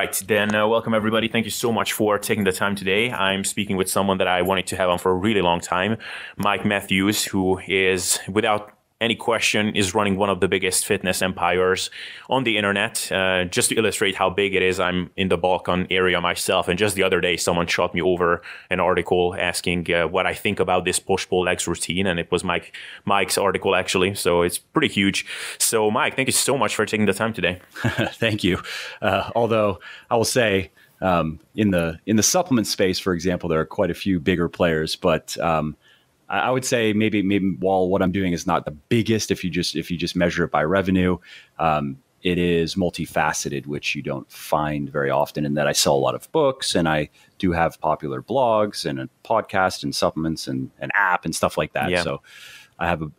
right, then welcome everybody. Thank you so much for taking the time today. I'm speaking with someone that I wanted to have on for a really long time, Mike Matthews, who is, without any question, is running one of the biggest fitness empires on the internet. Just to illustrate how big it is, I'm in the Balkan area myself, and just the other day someone shot me over an article asking what I think about this push-pull legs routine, and it was Mike's article actually, so it's pretty huge. So Mike, thank you so much for taking the time today. Thank you. Although I will say, in the supplement space, for example, there are quite a few bigger players, but I would say maybe while what I'm doing is not the biggest, if you just measure it by revenue, it is multifaceted, which you don't find very often. And that I sell a lot of books, and I do have popular blogs and a podcast and supplements and an app and stuff like that. Yeah. So I have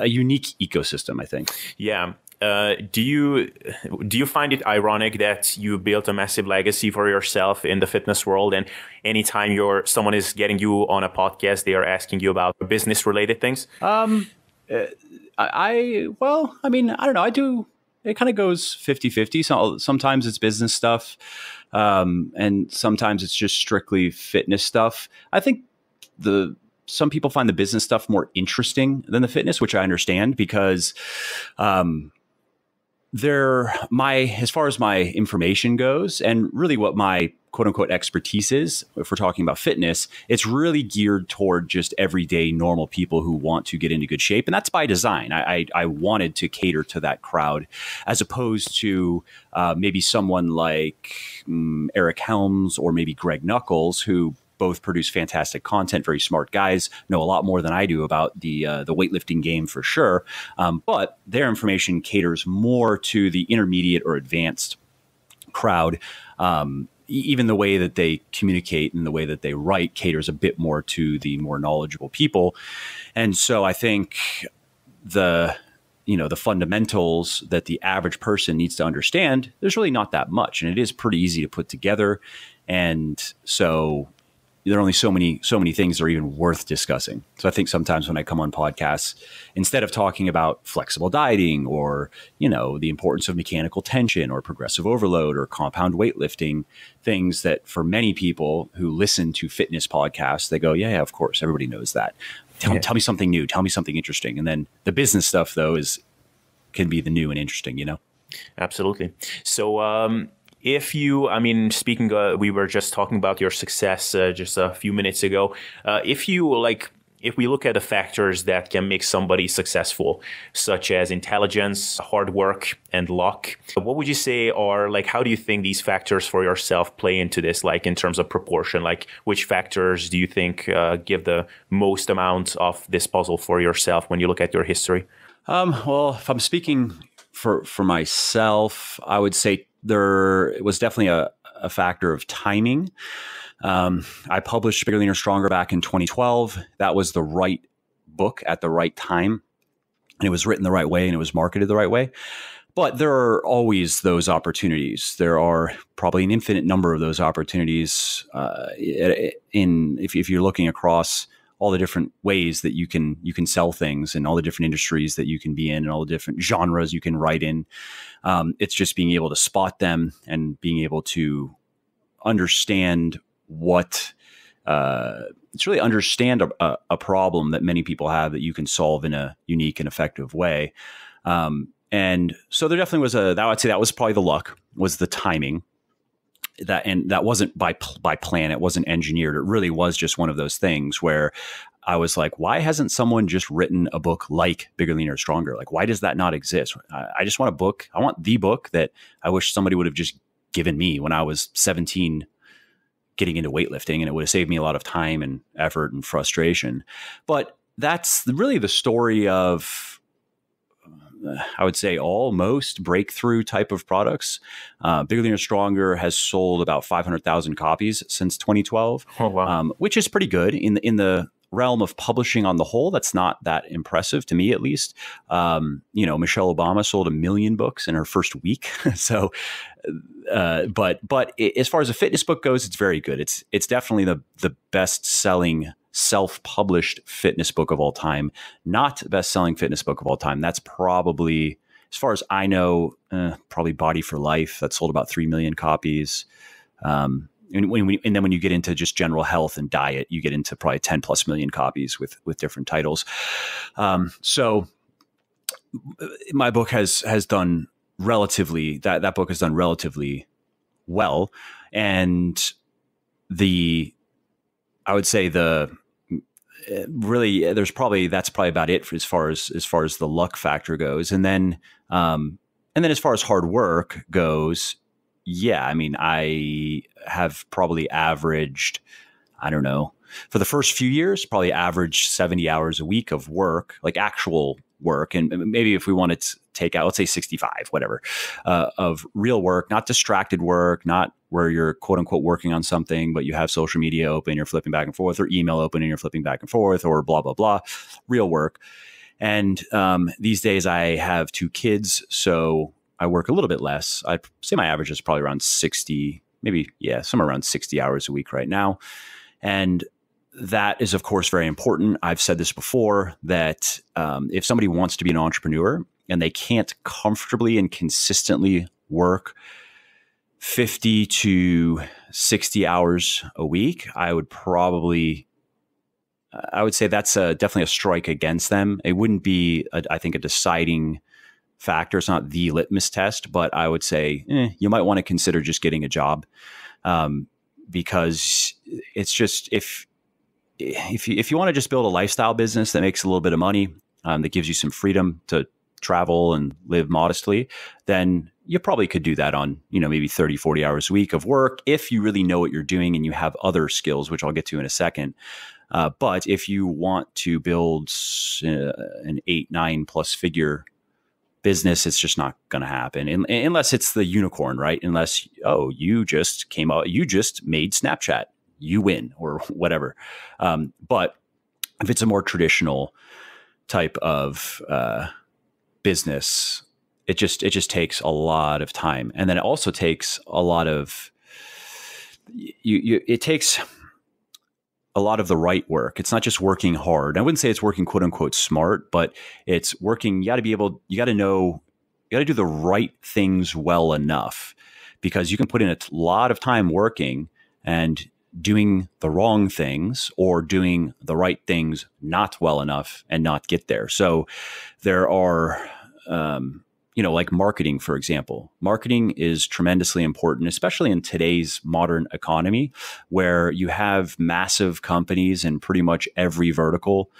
a unique ecosystem, I think. Yeah. Do you find it ironic that you built a massive legacy for yourself in the fitness world, and anytime someone is getting you on a podcast, they are asking you about business related things? I don't know. I do. It kind of goes 50-50. So sometimes it's business stuff, and sometimes it's just strictly fitness stuff. I think some people find the business stuff more interesting than the fitness, which I understand, because as far as my information goes, and really what my quote unquote expertise is, if we're talking about fitness, it's really geared toward just everyday normal people who want to get into good shape. And that's by design. I wanted to cater to that crowd, as opposed to maybe someone like Eric Helms or maybe Greg Knuckles, who both produce fantastic content, very smart guys, know a lot more than I do about the weightlifting game for sure. But their information caters more to the intermediate or advanced crowd. Even the way that they communicate and the way that they write caters a bit more to the more knowledgeable people. And so I think the fundamentals that the average person needs to understand, there's really not that much, and it is pretty easy to put together. And so there are only so many things that are even worth discussing. So I think sometimes when I come on podcasts, instead of talking about flexible dieting or, the importance of mechanical tension or progressive overload or compound weightlifting, things that for many people who listen to fitness podcasts, they go, yeah, of course, everybody knows that. Tell me something new. Tell me something interesting. And then the business stuff, though, can be the new and interesting, Absolutely. So, we were just talking about your success just a few minutes ago. If we look at the factors that can make somebody successful, such as intelligence, hard work, and luck, what would you say are, how do you think these factors for yourself play into this, in terms of proportion? Which factors do you think give the most amount of this puzzle for yourself when you look at your history? Well, if I'm speaking for myself, I would say there was definitely a factor of timing. I published Bigger, Leaner, Stronger back in 2012. That was the right book at the right time, and it was written the right way, and it was marketed the right way. But there are always those opportunities. There are probably an infinite number of those opportunities if you're looking across all the different ways that you can sell things, and all the different industries that you can be in, and all the different genres you can write in. It's just being able to spot them and being able to understand a problem that many people have that you can solve in a unique and effective way. And so there definitely was I'd say that was probably the luck, was the timing. That wasn't by plan. It wasn't engineered. It really was just one of those things where I was like, why hasn't someone just written a book like Bigger, Leaner, Stronger? Why does that not exist? I just want a book. I want the book that I wish somebody would have just given me when I was 17, getting into weightlifting, and it would have saved me a lot of time and effort and frustration. But that's really the story of, I would say, almost breakthrough type of products. Bigger, Leaner, Stronger has sold about 500,000 copies since 2012, oh, wow. Which is pretty good in the realm of publishing on the whole. That's not that impressive to me, at least. Michelle Obama sold 1 million books in her first week. So, but as far as a fitness book goes, it's very good. It's definitely the best selling self-published fitness book of all time, not best-selling fitness book of all time. That's probably, as far as I know, probably Body for Life, that sold about 3 million copies. And then when you get into just general health and diet, you get into probably 10 plus million copies with different titles. So my book has done relatively, that book has done relatively well. And that's probably about it for as far as the luck factor goes. And then as far as hard work goes, yeah, I mean, I have probably averaged, I don't know, for the first few years, probably averaged 70 hours a week of work, like actual work. And maybe if we wanted to take out, let's say 65, whatever, of real work, not distracted work, not where you're quote unquote working on something, but you have social media open, you're flipping back and forth, or email open and you're flipping back and forth, or blah, blah, blah, real work. And these days I have 2 kids, so I work a little bit less. I'd say my average is probably around 60, maybe, yeah, somewhere around 60 hours a week right now. And that is, of course, very important. I've said this before, that if somebody wants to be an entrepreneur and they can't comfortably and consistently work 50 to 60 hours a week, I would say that's definitely a strike against them. It wouldn't be, I think, a deciding factor. It's not the litmus test, but I would say you might want to consider just getting a job, because it's just, if you want to just build a lifestyle business that makes a little bit of money, that gives you some freedom to travel and live modestly, then you probably could do that on, maybe 30, 40 hours a week of work if you really know what you're doing and you have other skills, which I'll get to in a second. But if you want to build an 8-9 plus figure business, it's just not going to happen. And unless it's the unicorn, right? Unless, you just came out, you just made Snapchat, you win, or whatever. But if it's a more traditional type of business, it just takes a lot of time. And then it also takes a lot of the right work. It's not just working hard. I wouldn't say it's working quote unquote smart, but it's working. You got to do the right things well enough, because you can put in a lot of time working and doing the wrong things, or doing the right things not well enough and not get there. So there are, like marketing, for example. Marketing is tremendously important, especially in today's modern economy, where you have massive companies in pretty much every vertical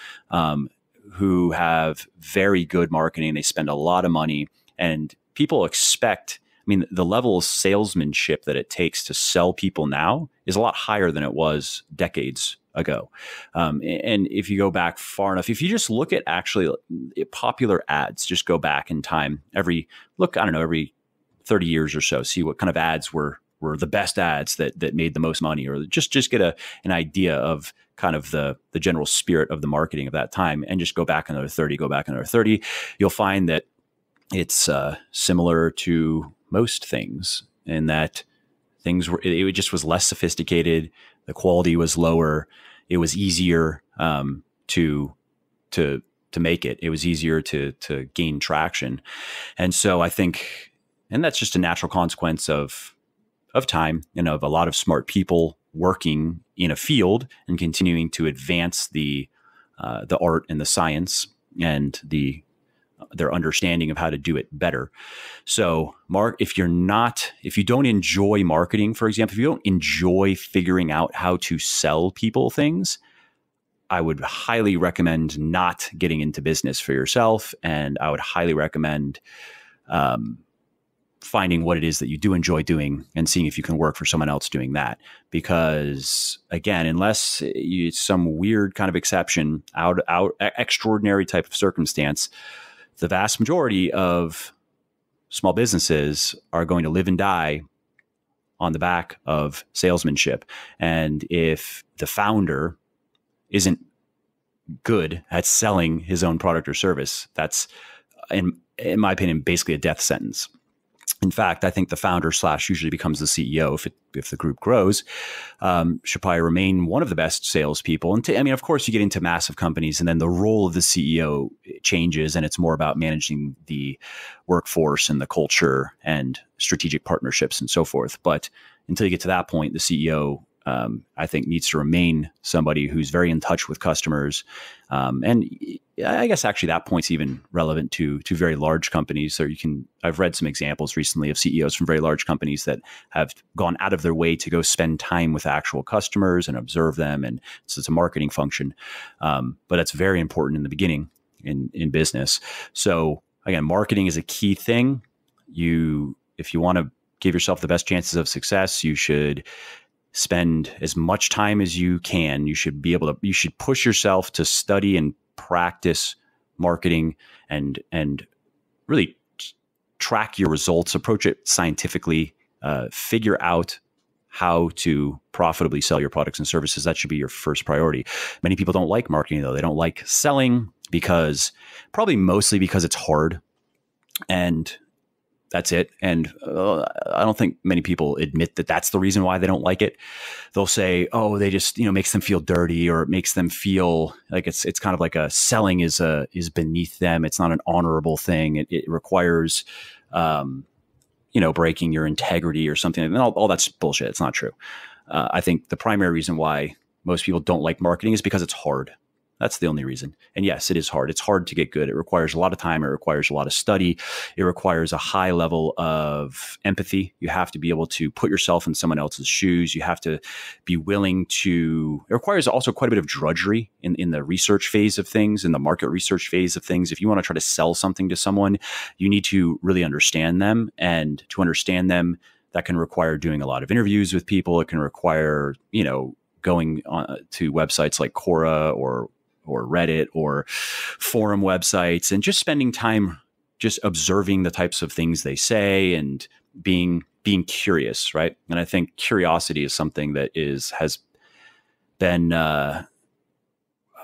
who have very good marketing. They spend a lot of money, and people expect, the level of salesmanship that it takes to sell people now is a lot higher than it was decades ago. And if you go back far enough, if you just look at actually popular ads, just go back in time, every 30 years or so, see what kind of ads were the best ads that made the most money, or just get an idea of kind of the general spirit of the marketing of that time, and just go back another 30, you'll find that it's similar to most things, in that it just was less sophisticated. The quality was lower. It was easier to make it. It was easier to gain traction. And so I think, and that's just a natural consequence of time and of a lot of smart people working in a field and continuing to advance the art and the science and their understanding of how to do it better. So if you don't enjoy marketing, for example, if you don't enjoy figuring out how to sell people things, I would highly recommend not getting into business for yourself. And I would highly recommend, finding what it is that you do enjoy doing and seeing if you can work for someone else doing that. Because again, unless it's some weird kind of exception, extraordinary type of circumstance, the vast majority of small businesses are going to live and die on the back of salesmanship. And if the founder isn't good at selling his own product or service, that's, in my opinion, basically a death sentence. In fact, I think the founder / usually becomes the CEO if the group grows, should probably remain one of the best salespeople. And I mean, of course, you get into massive companies and then the role of the CEO changes and it's more about managing the workforce and the culture and strategic partnerships and so forth. But until you get to that point, the CEO, I think, needs to remain somebody who's very in touch with customers. And I guess actually that point's even relevant to very large companies. So I've read some examples recently of CEOs from very large companies that have gone out of their way to go spend time with actual customers and observe them. And so it's a marketing function. But that's very important in the beginning in business. So again, marketing is a key thing. If you want to give yourself the best chances of success, you should spend as much time as you can. You should push yourself to study and practice marketing and really track your results, approach it scientifically, figure out how to profitably sell your products and services. That should be your first priority. Many people don't like marketing though. They don't like selling mostly because it's hard, and that's it. And I don't think many people admit that that's the reason why they don't like it. They'll say, oh, they just, makes them feel dirty, or it makes them feel like it's kind of like selling is beneath them. It's not an honorable thing. It requires, breaking your integrity or something. And all that's bullshit. It's not true. I think the primary reason why most people don't like marketing is because it's hard. That's the only reason. And yes, it is hard. It's hard to get good. It requires a lot of time. It requires a lot of study. It requires a high level of empathy. You have to be able to put yourself in someone else's shoes. You have to be willing to, it requires also quite a bit of drudgery in the research phase of things, in the market research phase of things. If you want to try to sell something to someone, you need to really understand them. And to understand them, that can require doing a lot of interviews with people. It can require, going on to websites like Quora or Reddit or forum websites, and just spending time just observing the types of things they say and being curious, right? And I think curiosity is something that has been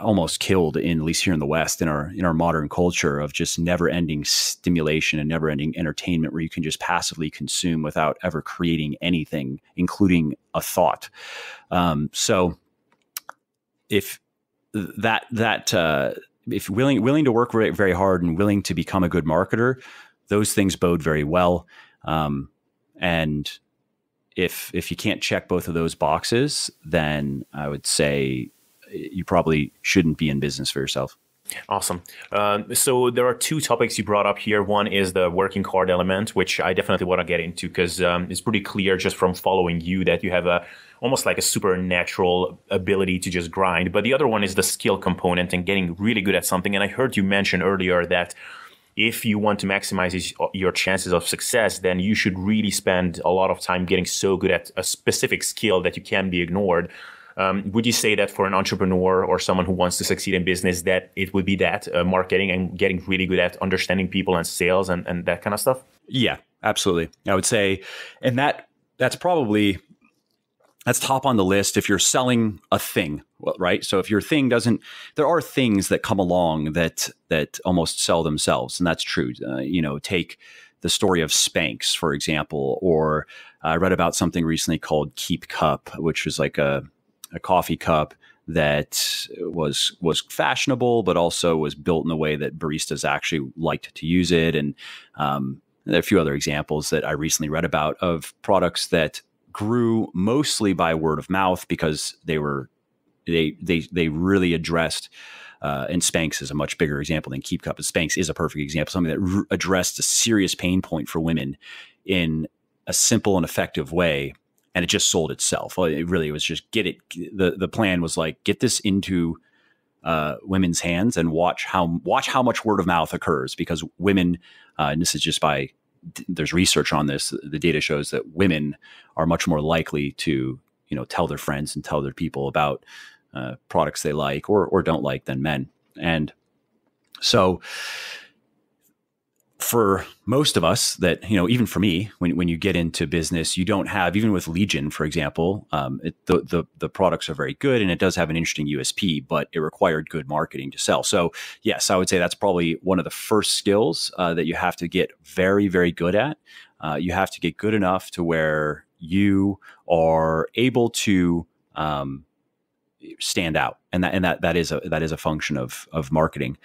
almost killed, at least here in the West, in our modern culture of just never ending stimulation and never ending entertainment, where you can just passively consume without ever creating anything, including a thought. If willing to work very hard and willing to become a good marketer, those things bode very well. And if you can't check both of those boxes, then I would say you probably shouldn't be in business for yourself. Awesome. So there are two topics you brought up here. One is the working hard element, which I definitely want to get into, because it's pretty clear just from following you that you have almost like a supernatural ability to just grind. But the other one is the skill component and getting really good at something. And I heard you mention earlier that if you want to maximize your chances of success, then you should really spend a lot of time getting so good at a specific skill that you can't be ignored. Would you say that for an entrepreneur or someone who wants to succeed in business, that it would be that marketing and getting really good at understanding people and sales and that kind of stuff? Yeah, absolutely. I would say, and that's top on the list if you're selling a thing, right? So if your thing there are things that come along that almost sell themselves, and that's true. Take the story of Spanx, for example, or I read about something recently called Keep Cup, which was like a coffee cup that was fashionable, but also was built in a way that baristas actually liked to use it. And there are a few other examples that I recently read about of products that grew mostly by word of mouth because they really addressed, and Spanx is a much bigger example than Keep Cup. But Spanx is a perfect example, something that addressed a serious pain point for women in a simple and effective way. And it just sold itself. It really was just the plan was like, get this into women's hands and watch how much word of mouth occurs, because women, and this is just there's research on this. The data shows that women are much more likely to, tell their friends and tell their people about products they like or don't like than men. And so for most of us that, even for me, when you get into business, you don't have, even with Legion, for example, the products are very good and it does have an interesting USP, but it required good marketing to sell. So yes, I would say that's probably one of the first skills that you have to get very, very good at. You have to get good enough to where you are able to stand out, and that is a function of marketing.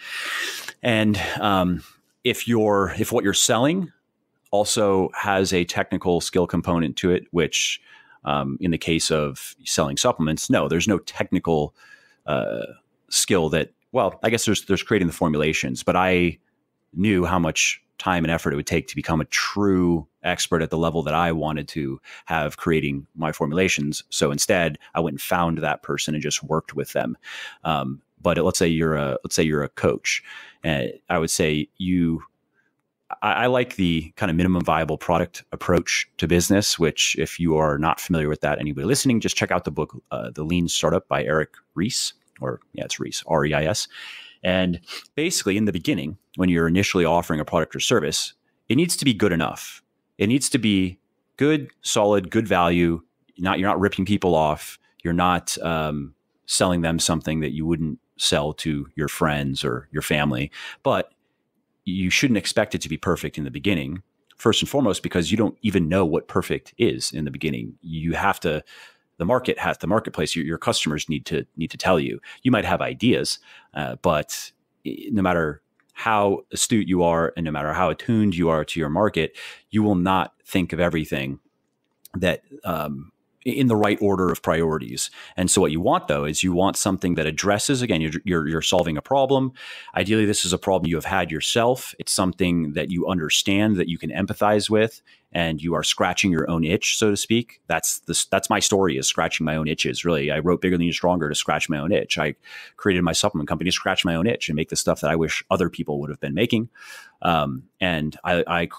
And if what you're selling also has a technical skill component to it, which in the case of selling supplements, there's no technical skill that. Well, I guess there's creating the formulations, but I knew how much time and effort it would take to become a true expert at the level that I wanted to have creating my formulations. So instead, I went and found that person and just worked with them. But let's say you're a coach, and I would say I like the kind of minimum viable product approach to business, which if you are not familiar with that, anybody listening, just check out the book, The Lean Startup by Eric Ries. It's Ries, R-E-I-S. And basically in the beginning, when you're initially offering a product or service, it needs to be good enough. It needs to be good, solid, good value. You're not ripping people off. You're not selling them something that you wouldn't sell to your friends or your family. But you shouldn't expect it to be perfect in the beginning, first and foremost, because you don't even know what perfect is in the beginning. You have to... The marketplace, your customers need to tell you. You might have ideas, but no matter how astute you are and no matter how attuned you are to your market, you will not think of everything that in the right order of priorities. And so what you want, though, is you want something that addresses, again, you're solving a problem. Ideally, this is a problem you have had yourself. It's something that you understand, that you can empathize with, and you are scratching your own itch, so to speak. That's my story, is scratching my own itches. Really, I wrote Bigger, Leaner, Stronger to scratch my own itch. I created my supplement company to scratch my own itch and make the stuff that I wish other people would have been making. And I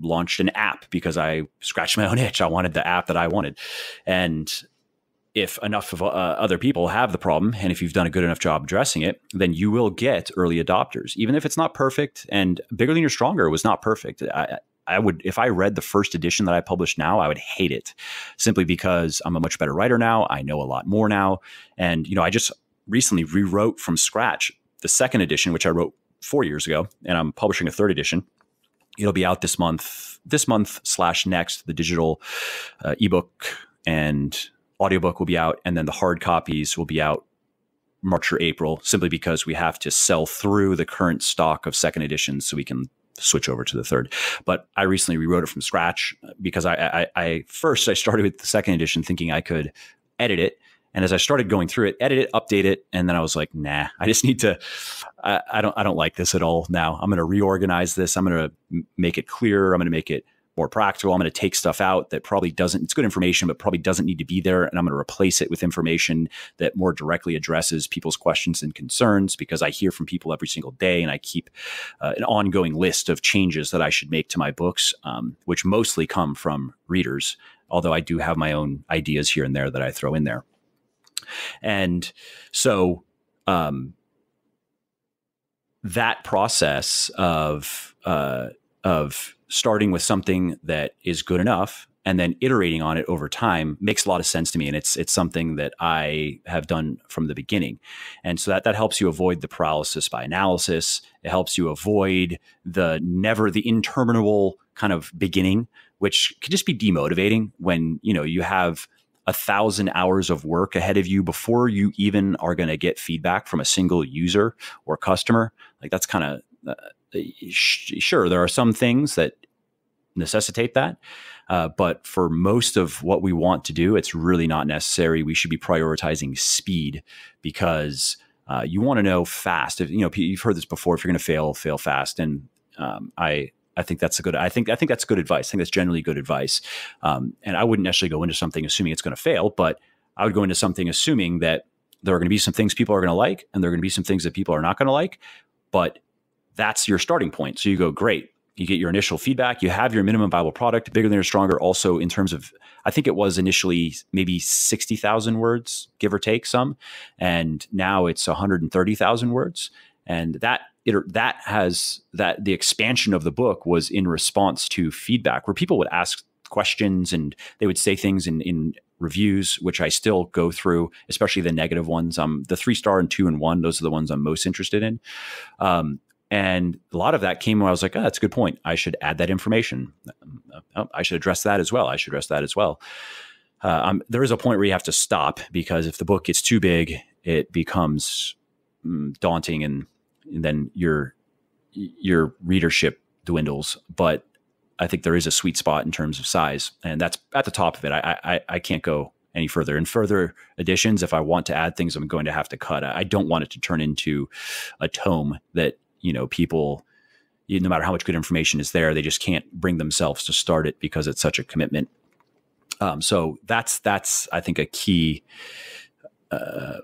launched an app because I scratched my own itch. I wanted the app that I wanted. And if enough of other people have the problem, and if you've done a good enough job addressing it, then you will get early adopters, even if it's not perfect. And Bigger, Leaner, Stronger was not perfect. I would, if I read the first edition that I published now, I would hate it, simply because I'm a much better writer now. I know a lot more now. And, I just recently rewrote from scratch the second edition, which I wrote 4 years ago, and I'm publishing a third edition. It'll be out this month/next. The digital ebook and audiobook will be out. And then the hard copies will be out March or April, simply because we have to sell through the current stock of second editions so we can switch over to the third. But I recently rewrote it from scratch because I started with the second edition thinking I could edit it. And as I started going through it, edit it, update it. And then I was like, nah, I just need to, I don't like this at all now. I'm going to reorganize this. I'm going to make it clearer. I'm going to make it more practical. I'm going to take stuff out that probably doesn't, it's good information, but probably doesn't need to be there. And I'm going to replace it with information that more directly addresses people's questions and concerns, because I hear from people every single day, and I keep an ongoing list of changes that I should make to my books, which mostly come from readers, although I do have my own ideas here and there that I throw in there. And so that process of starting with something that is good enough and then iterating on it over time makes a lot of sense to me. And it's something that I have done from the beginning. And so that helps you avoid the paralysis by analysis. It helps you avoid the interminable kind of beginning, which can just be demotivating when, you have 1,000 hours of work ahead of you before you even are going to get feedback from a single user or customer. Like, that's kind of, sure, there are some things that necessitate that. But for most of what we want to do, it's really not necessary. We should be prioritizing speed, because you want to know fast. If, you've heard this before, if you're going to fail, fail fast. And I think that's that's good advice. I think that's generally good advice. And I wouldn't necessarily go into something assuming it's going to fail, but I would go into something assuming that there are going to be some things people are going to like, and there are going to be some things that people are not going to like, but that's your starting point. So you go, great. You get your initial feedback. You have your minimum viable product, Bigger, Leaner, Stronger. Also, in terms of, I think it was initially maybe 60,000 words, give or take some, and now it's 130,000 words. And the expansion of the book was in response to feedback, where people would ask questions and they would say things in reviews, which I still go through, especially the negative ones. The 3-star and 2 and 1, those are the ones I'm most interested in. And a lot of that came when I was like, oh, that's a good point. I should add that information. Oh, I should address that as well. I should address that as well. There is a point where you have to stop, because if the book gets too big, it becomes daunting, and then your readership dwindles. But I think there is a sweet spot in terms of size, and that's at the top of it. I can't go any further. And further additions, if I want to add things, I'm going to have to cut. I don't want it to turn into a tome that, you know, people, no matter how much good information is there, they just can't bring themselves to start it because it's such a commitment. So that's I think a key. I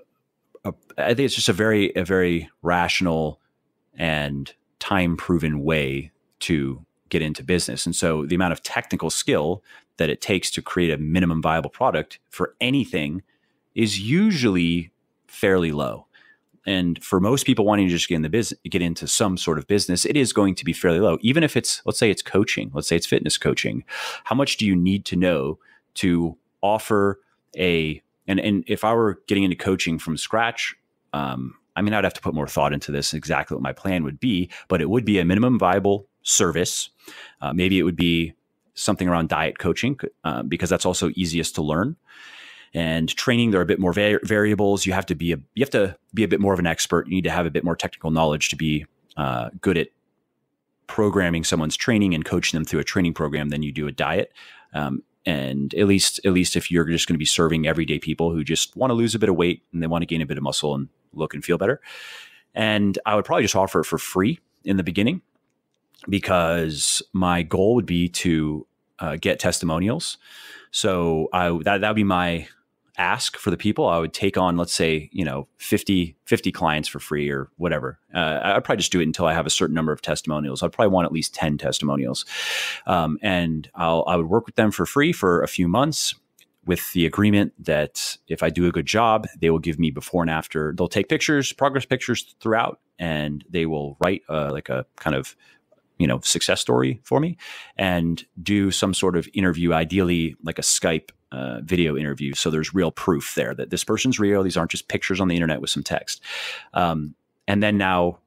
think it's just a very rational and time proven way to get into business. And so the amount of technical skill that it takes to create a minimum viable product for anything is usually fairly low. And for most people wanting to just get in the business, get into some sort of business, it is going to be fairly low. Even if it's, let's say it's coaching, let's say it's fitness coaching. How much do you need to know to offer a, and if I were getting into coaching from scratch, I mean, I'd have to put more thought into this, exactly what my plan would be, but it would be a minimum viable service. Maybe it would be something around diet coaching, because that's also easiest to learn. And training, there are a bit more variables. You have to be a bit more of an expert. You need to have a bit more technical knowledge to be good at programming someone's training and coaching them through a training program than you do a diet. And at least if you're just going to be serving everyday people who just want to lose a bit of weight and they want to gain a bit of muscle and look and feel better. And I would probably just offer it for free in the beginning, because my goal would be to get testimonials. So that would be my ask for the people. I would take on, let's say, 50 clients for free or whatever. I'd probably just do it until I have a certain number of testimonials. I'd probably want at least 10 testimonials. And I would work with them for free for a few months, with the agreement that if I do a good job, they will give me before and after. They'll take pictures, progress pictures throughout, and they will write like a kind of, success story for me, and do some sort of interview, ideally like a Skype video interview. So there's real proof there that this person's real. These aren't just pictures on the internet with some text. And then now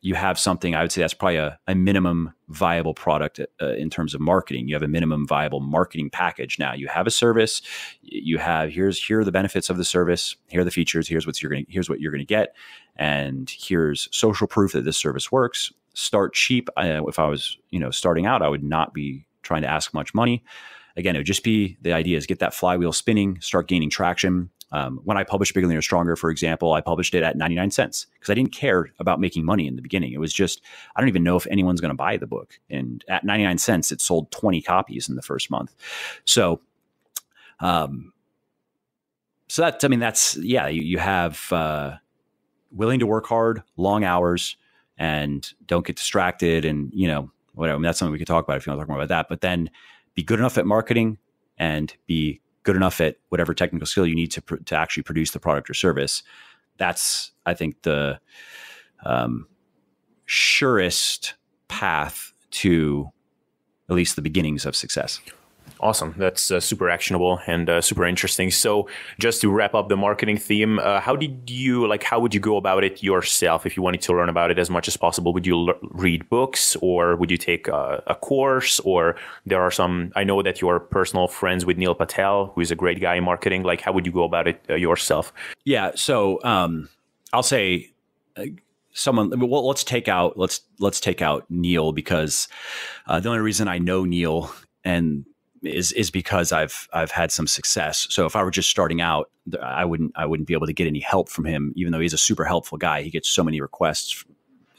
you have something. I would say that's probably a minimum viable product in terms of marketing. You have a minimum viable marketing package. Now you have a service. You have, here are the benefits of the service. Here are the features. Here's what you're going to get. And here's social proof that this service works. Start cheap. If I was, starting out, I would not be trying to ask much money. Again, it would just be, the idea is get that flywheel spinning, start gaining traction. When I published Bigger, Leaner, Stronger, for example, I published it at 99 cents, because I didn't care about making money in the beginning. It was just, I don't even know if anyone's going to buy the book. And at 99 cents, it sold 20 copies in the first month. So, you have, willing to work hard, long hours, and don't get distracted, and, whatever. I mean, that's something we could talk about if you want to talk more about that, but then be good enough at marketing and be good enough at whatever technical skill you need to actually produce the product or service. That's, I think, the surest path to at least the beginnings of success. Awesome. That's super actionable and super interesting. So just to wrap up the marketing theme, how would you go about it yourself if you wanted to learn about it as much as possible? Would you read books, or would you take a course? Or there are some, I know that you're personal friends with Neil Patel, who is a great guy in marketing. Like, how would you go about it yourself? Yeah. So I'll say let's take out Neil, because the only reason I know Neil and is because I've had some success. So if I were just starting out, I wouldn't be able to get any help from him, even though he's a super helpful guy. He gets so many requests.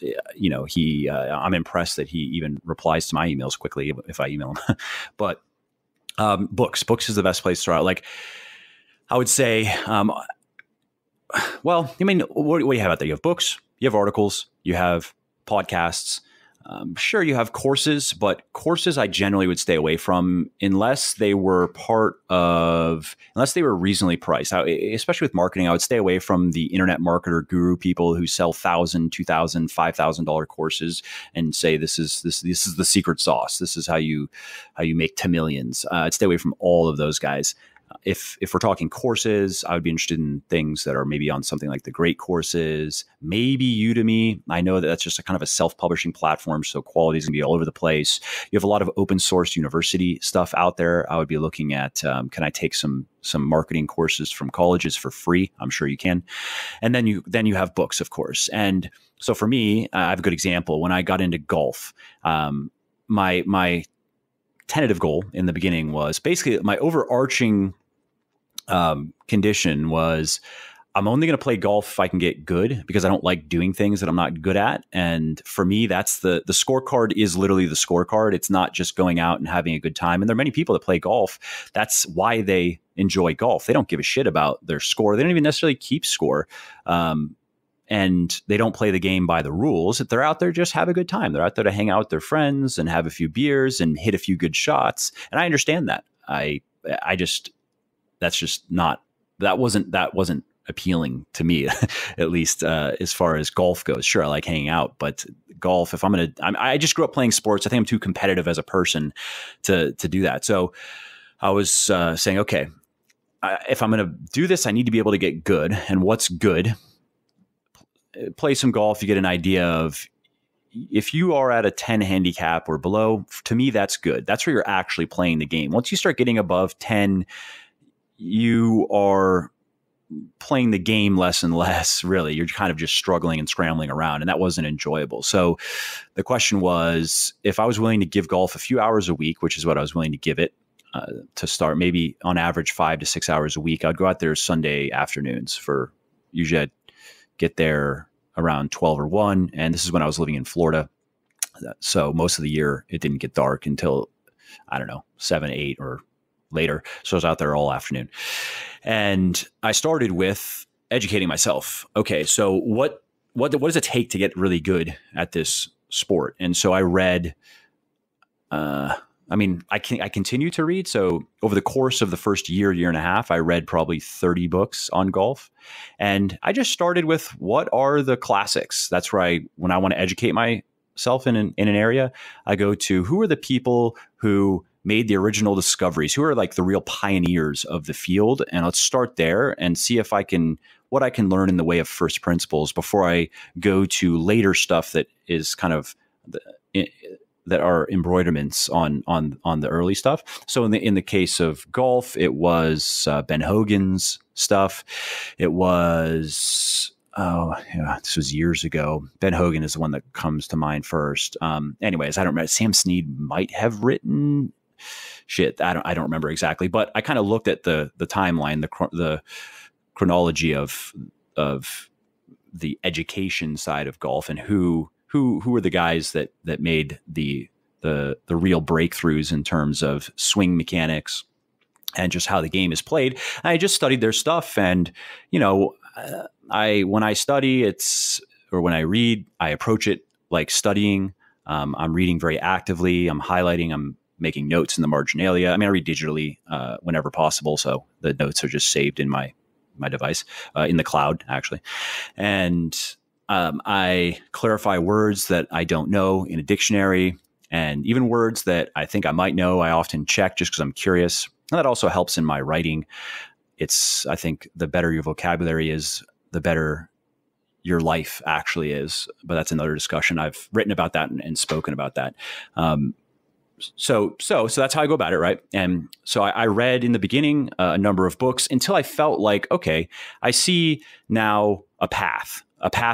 I'm impressed that he even replies to my emails quickly if I email him. But books is the best place to start. Like, I would say, what do you have out there? You have books, you have articles, you have podcasts. Sure, you have courses, but courses I generally would stay away from unless they were reasonably priced. Especially with marketing, I would stay away from the internet marketer guru people who sell $1,000, $2,000, $5,000 courses and say, this is the secret sauce. This is how you make to millions. I'd stay away from all of those guys. If we're talking courses, I would be interested in things that are maybe on something like the Great Courses, maybe Udemy. I know that that's just a kind of a self-publishing platform, so quality is going to be all over the place. You have a lot of open source university stuff out there. I would be looking at, can I take some marketing courses from colleges for free? I'm sure you can. And then you have books, of course. And so for me, I have a good example. When I got into golf, my tentative goal in the beginning was basically my overarching condition was I'm only going to play golf if I can get good, because I don't like doing things that I'm not good at. And for me, that's the scorecard is literally the scorecard. It's not just going out and having a good time. And there are many people that play golf. That's why they enjoy golf. They don't give a shit about their score. They don't even necessarily keep score. And they don't play the game by the rules. If they're out there, just have a good time. They're out there to hang out with their friends and have a few beers and hit a few good shots. And I understand that. I just, that's just not, that wasn't appealing to me, at least as far as golf goes. Sure, I like hanging out, but golf, if I just grew up playing sports. I think I'm too competitive as a person to do that. So I was saying, okay, if I'm going to do this, I need to be able to get good. And what's good? Play some golf, you get an idea of if you are at a 10 handicap or below, to me, that's good. That's where you're actually playing the game. Once you start getting above 10, you are playing the game less and less, really. You're kind of just struggling and scrambling around, and that wasn't enjoyable. So the question was, if I was willing to give golf a few hours a week, which is what I was willing to give it, to start, maybe on average 5 to 6 hours a week, I'd go out there Sunday afternoons for usually I'd get there around 12 or 1. And this is when I was living in Florida. So most of the year it didn't get dark until, I don't know, 7, 8 or later. So I was out there all afternoon. And I started with educating myself. Okay, so what does it take to get really good at this sport? And so I read, I continue to read. So over the course of the first year, year and a half, I read probably 30 books on golf. And I just started with, what are the classics? That's where when I want to educate myself in an area, I go to, who are the people who made the original discoveries? Who are like the real pioneers of the field? And let's start there and see if what I can learn in the way of first principles before I go to later stuff that is kind of that are embroiderments on the early stuff. So in the case of golf, it was Ben Hogan's stuff. It was this was years ago. Ben Hogan is the one that comes to mind first. Anyways, I don't remember. Sam Snead might have written shit. I don't remember exactly. But I kind of looked at the timeline, the chronology of the education side of golf, and who are the guys that made the real breakthroughs in terms of swing mechanics and just how the game is played. And I just studied their stuff, and when I read, I approach it like studying. I'm reading very actively. I'm highlighting. I'm making notes in the marginalia. I mean, I read digitally whenever possible, so the notes are just saved in my device in the cloud actually, and. I clarify words that I don't know in a dictionary, and even words that I think I might know, I often check just because I'm curious. And that also helps in my writing. I think the better your vocabulary is, the better your life actually is. But that's another discussion. I've written about that and spoken about that. So that's how I go about it, right? And so I read in the beginning a number of books until I felt like, okay, I see now a path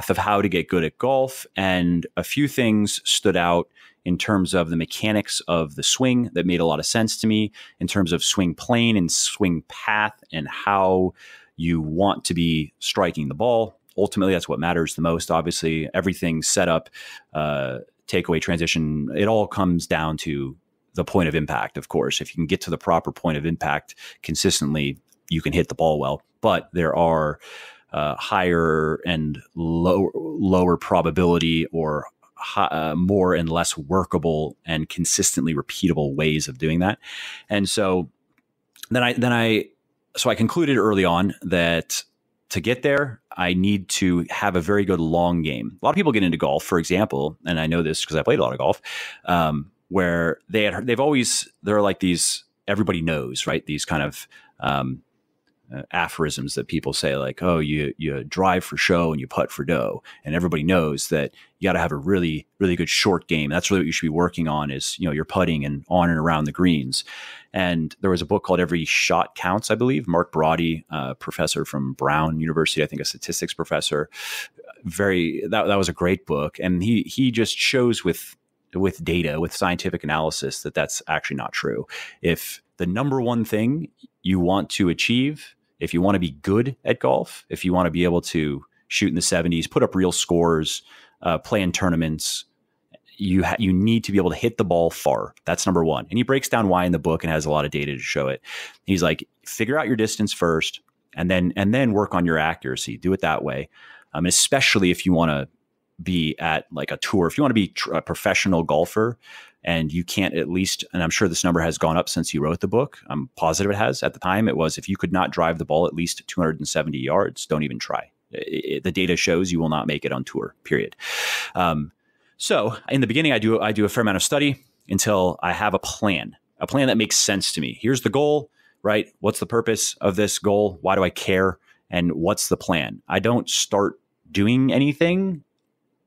of how to get good at golf. And a few things stood out in terms of the mechanics of the swing that made a lot of sense to me, in terms of swing plane and swing path and how you want to be striking the ball. Ultimately, that's what matters the most. Obviously, everything set up, takeaway, transition, it all comes down to the point of impact, of course. If you can get to the proper point of impact consistently, you can hit the ball well. But there are higher and lower probability, or more and less workable and consistently repeatable ways of doing that. And so I concluded early on that to get there, I need to have a very good long game. A lot of people get into golf, for example, and I know this because I played a lot of golf, where they're like these everybody knows, right? These kind of aphorisms that people say, like, oh, you drive for show and you putt for dough. And everybody knows that you got to have a really, really good short game. That's really what you should be working on is, you know, your putting and on and around the greens. And there was a book called Every Shot Counts, I believe. Mark Brody, professor from Brown University, I think a statistics professor. That was a great book. And he just shows with data, with scientific analysis, that that's actually not true. If the number one thing you want to achieve, if you want to be good at golf, if you want to be able to shoot in the 70s, put up real scores, play in tournaments, you need to be able to hit the ball far. That's number one. And he breaks down why in the book and has a lot of data to show it. He's like, figure out your distance first, and then work on your accuracy. Do it that way, especially if you want to be at like a tour. If you want to be a professional golfer and you can't at least, and I'm sure this number has gone up since you wrote the book. I'm positive it has. At the time, it was, if you could not drive the ball at least 270 yards, don't even try. The data shows you will not make it on tour, period. So in the beginning, I do a fair amount of study until I have a plan that makes sense to me. Here's the goal, right? What's the purpose of this goal? Why do I care? And what's the plan? I don't start doing anything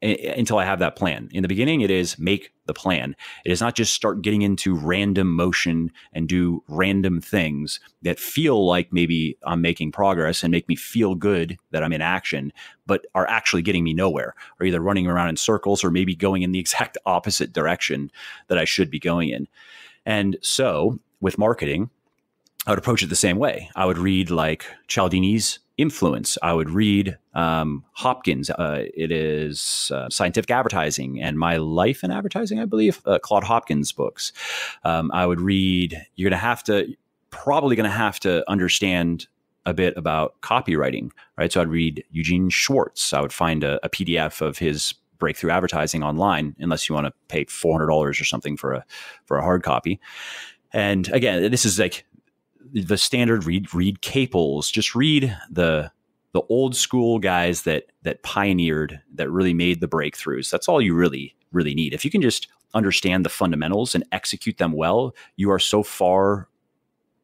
until I have that plan. In the beginning, it is make the plan. It is not just start getting into random motion and do random things that feel like maybe I'm making progress and make me feel good that I'm in action, but are actually getting me nowhere, or either running around in circles or maybe going in the exact opposite direction that I should be going in. And so with marketing, I would approach it the same way. I would read like Cialdini's Influence. I would read Hopkins. It is Scientific Advertising and My Life in Advertising, I believe, Claude Hopkins books. I would read, you're probably going to have to understand a bit about copywriting, right? So I'd read Eugene Schwartz. I would find a PDF of his Breakthrough Advertising online, unless you want to pay $400 or something for a hard copy. And again, this is like the standard read Caples, just read the old school guys that pioneered, that really made the breakthroughs. That's all you really, really need. If you can just understand the fundamentals and execute them well, you are far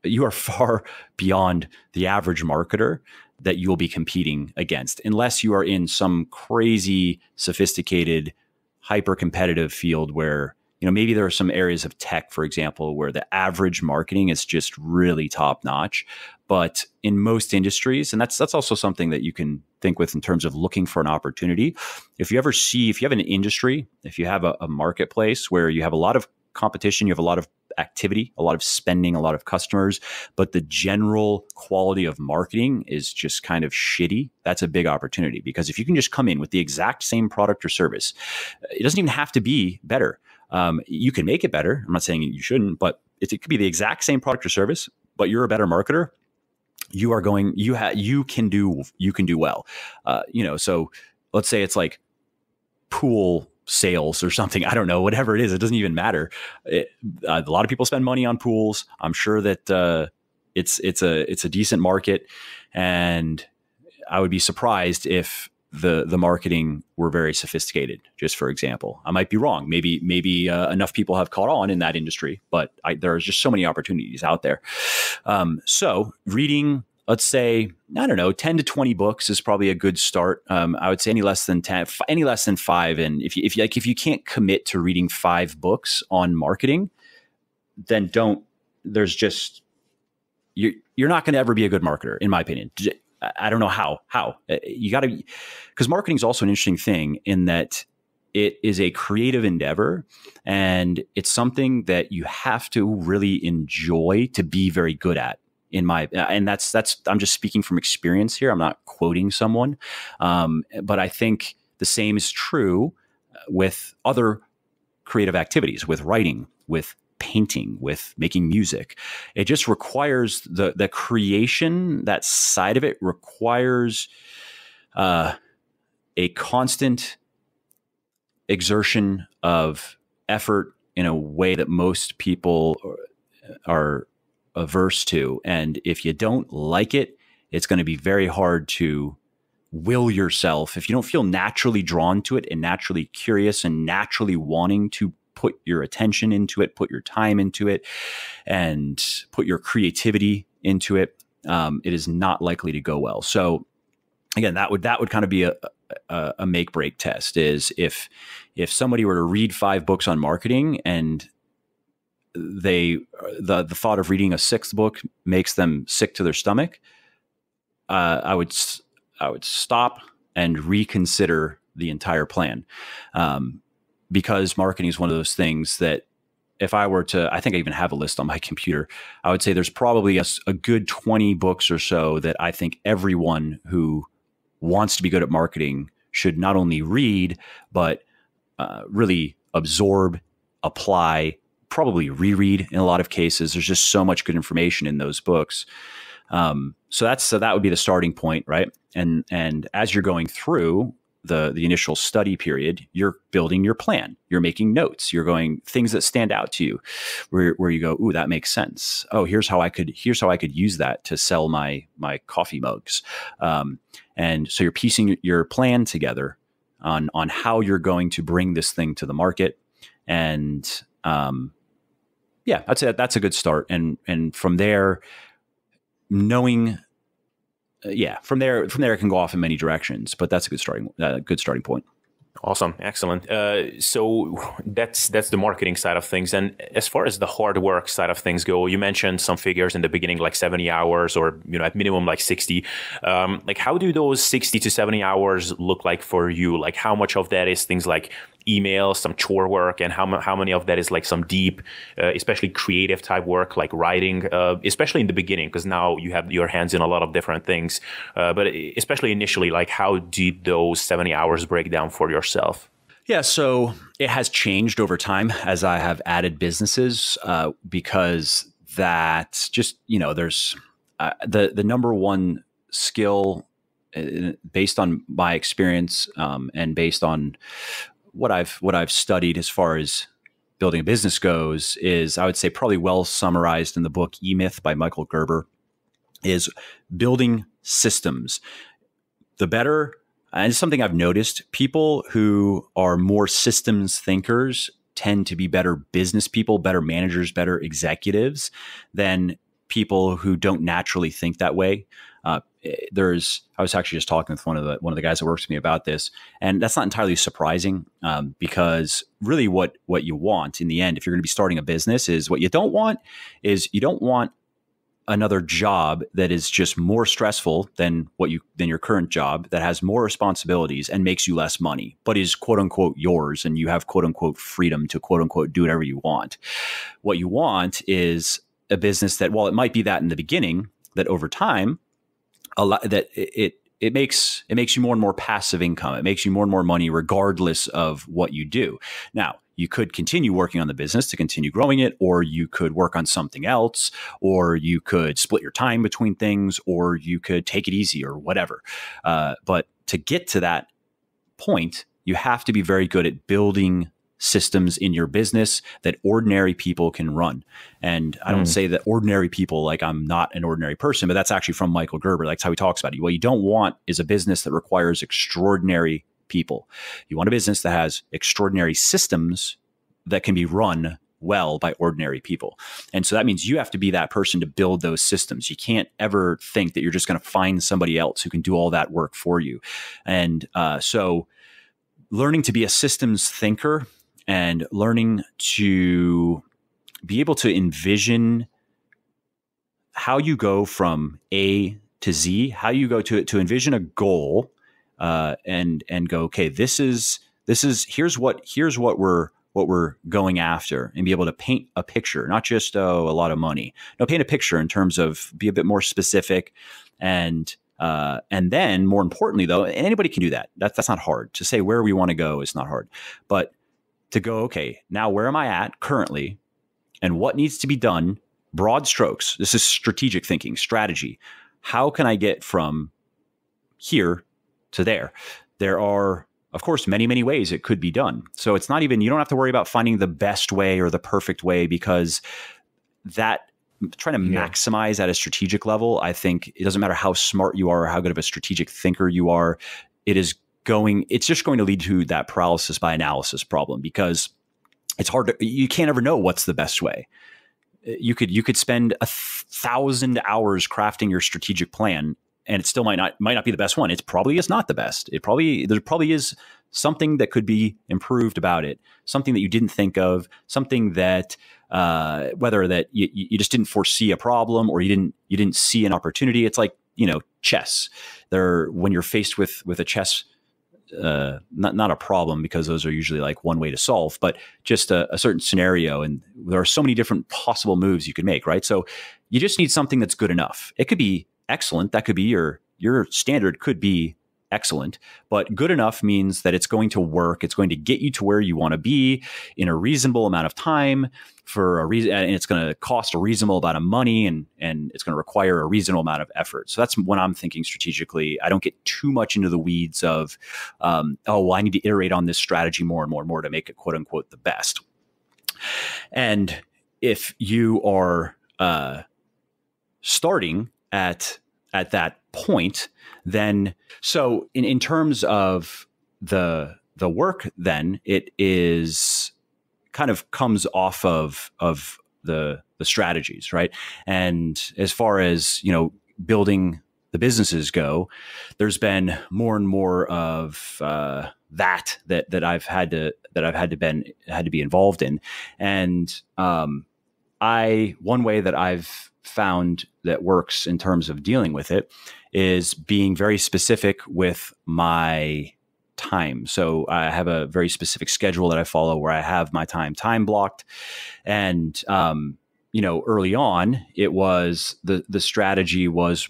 beyond the average marketer that you will be competing against, unless you are in some crazy, sophisticated, hyper-competitive field where, you know, maybe there are some areas of tech, for example, where the average marketing is just really top notch. But in most industries, and that's also something that you can think with in terms of looking for an opportunity. If you have an industry, if you have a marketplace where you have a lot of competition, you have a lot of activity, a lot of spending, a lot of customers, but the general quality of marketing is just kind of shitty, that's a big opportunity. Because if you can just come in with the exact same product or service, it doesn't even have to be better. You can make it better. I'm not saying you shouldn't, but it could be the exact same product or service, but you're a better marketer. You can do well. So let's say it's like pool sales or something. I don't know, whatever it is. It doesn't even matter. A lot of people spend money on pools. I'm sure that, it's a decent market, and I would be surprised if the marketing were very sophisticated, just for example. I might be wrong. Maybe enough people have caught on in that industry, but there are just so many opportunities out there. So reading, let's say, I don't know, 10 to 20 books is probably a good start. I would say any less than 10, any less than 5. And if you can't commit to reading 5 books on marketing, then you're not going to ever be a good marketer, in my opinion. I don't know how you got to, because marketing is also an interesting thing in that it is a creative endeavor, and it's something that you have to really enjoy to be very good at. I'm just speaking from experience here. I'm not quoting someone, but I think the same is true with other creative activities, with writing, with painting, with making music. It just requires the creation, that side of it requires a constant exertion of effort in a way that most people are averse to. And if you don't like it, it's going to be very hard to will yourself. If you don't feel naturally drawn to it and naturally curious and naturally wanting to put your attention into it, put your time into it, and put your creativity into it, it is not likely to go well. So again, that would kind of be a make break test, is if somebody were to read 5 books on marketing and the thought of reading a 6th book makes them sick to their stomach, I would stop and reconsider the entire plan, because marketing is one of those things that if I were to, I think I even have a list on my computer, I would say there's probably a good 20 books or so that I think everyone who wants to be good at marketing should not only read, but really absorb, apply, probably reread in a lot of cases. There's just so much good information in those books. So that would be the starting point, right? And as you're going through the initial study period, you're building your plan. You're making notes. You're going things that stand out to you, where you go, ooh, that makes sense. Oh, here's how I could use that to sell my coffee mugs. And so you're piecing your plan together on how you're going to bring this thing to the market. And yeah, I'd say that's a good start. And from there, from there it can go off in many directions, but that's a good starting point. Awesome. Excellent. So that's the marketing side of things. And as far as the hard work side of things go, you mentioned some figures in the beginning, like 70 hours or, at minimum, like 60. Like, how do those 60 to 70 hours look like for you? Like, how much of that is things like email, some chore work, and how many of that is like some deep, especially creative type work, like writing, especially in the beginning, because now you have your hands in a lot of different things. But especially initially, like, how did those 70 hours break down for yourself? Yeah, so it has changed over time as I have added businesses, because that's just, there's the number one skill, based on my experience, and based on what I've studied as far as building a business goes, is I would say probably well summarized in the book E-Myth by Michael Gerber, is building systems. The better, and it's something I've noticed, people who are more systems thinkers tend to be better business people, better managers, better executives than people who don't naturally think that way. I was actually just talking with one of the guys that works with me about this, and that's not entirely surprising, because really what you want in the end, if you're going to be starting a business, is what you don't want is you don't want another job that is just more stressful than your current job, that has more responsibilities and makes you less money, but is quote unquote yours, and you have quote unquote freedom to quote unquote do whatever you want. What you want is a business that, while it might be that in the beginning, that over time, it makes you more and more passive income. It makes you more and more money regardless of what you do. Now, you could continue working on the business to continue growing it, or you could work on something else, or you could split your time between things, or you could take it easy or whatever. But to get to that point, you have to be very good at building systems in your business that ordinary people can run. And I don't say that ordinary people, like I'm not an ordinary person, but that's actually from Michael Gerber. That's how he talks about it. What you don't want is a business that requires extraordinary people. You want a business that has extraordinary systems that can be run well by ordinary people. And so that means you have to be that person to build those systems. You can't ever think that you're just going to find somebody else who can do all that work for you. And so learning to be a systems thinker and learning to be able to envision how you go from A to Z, how you go to envision a goal, and go, okay, here's what we're going after, and be able to paint a picture, not just, a lot of money. No, paint a picture in terms of, be a bit more specific, and then more importantly though, and anybody can do that. That's not hard to say where we want to go. It's not hard, but to go, okay, now where am I at currently, and what needs to be done? Broad strokes. This is strategic thinking, strategy. How can I get from here to there? There are, of course, many, many ways it could be done. So it's not even, you don't have to worry about finding the best way or the perfect way, because that trying to maximize at a strategic level, I think it doesn't matter how smart you are or how good of a strategic thinker you are, it's just going to lead to that paralysis by analysis problem, because it's hard to, you can't ever know what's the best way. You could spend 1,000 hours crafting your strategic plan, and it still might not be the best one. It's probably is not the best. It probably, there probably is something that could be improved about it, something that you didn't think of, something that whether that you just didn't foresee a problem, or you didn't see an opportunity. It's like, you know, chess. There, when you're faced with a chess, not a problem, because those are usually like one way to solve, but just a certain scenario. And there are so many different possible moves you could make, right? So you just need something that's good enough. It could be excellent. That could be your standard could be excellent, but good enough means that it's going to work. It's going to get you to where you want to be in a reasonable amount of time for a reason. And it's going to cost a reasonable amount of money, and it's going to require a reasonable amount of effort. So that's when I'm thinking strategically. I don't get too much into the weeds of, oh, well, I need to iterate on this strategy more and more and more to make it quote unquote the best. And if you are, starting at that point, then so in terms of the work, then it is kind of comes off of the strategies, right? And as far as, you know, building the businesses go, there's been more and more of that I've had to be involved in. And one way that I've found that works in terms of dealing with it is being very specific with my time. So I have a very specific schedule that I follow where I have my time blocked. And, you know, early on it was the strategy was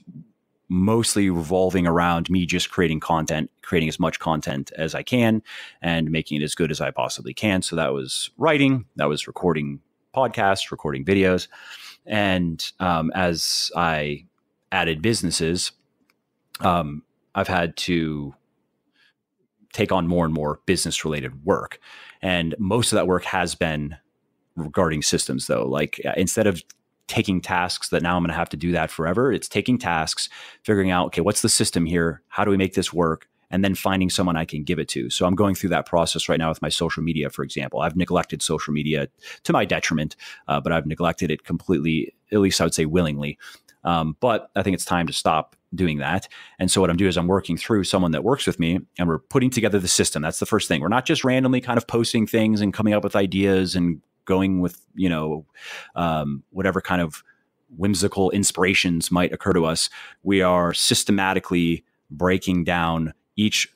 mostly revolving around me just creating content, creating as much content as I can and making it as good as I possibly can. So that was writing, that was recording podcasts, recording videos. And as I added businesses, I've had to take on more and more business related work. And most of that work has been regarding systems, though. Like instead of taking tasks that now I'm going to have to do that forever, it's taking tasks, figuring out, okay, what's the system here? How do we make this work? And then finding someone I can give it to. So I'm going through that process right now with my social media, for example. I've neglected social media to my detriment, but I've neglected it completely, at least I would say willingly. But I think it's time to stop doing that. And so what I'm doing is I'm working through someone that works with me, and we're putting together the system. That's the first thing. We're not just randomly kind of posting things and coming up with ideas and going with, you know, whatever kind of whimsical inspirations might occur to us. We are systematically breaking down each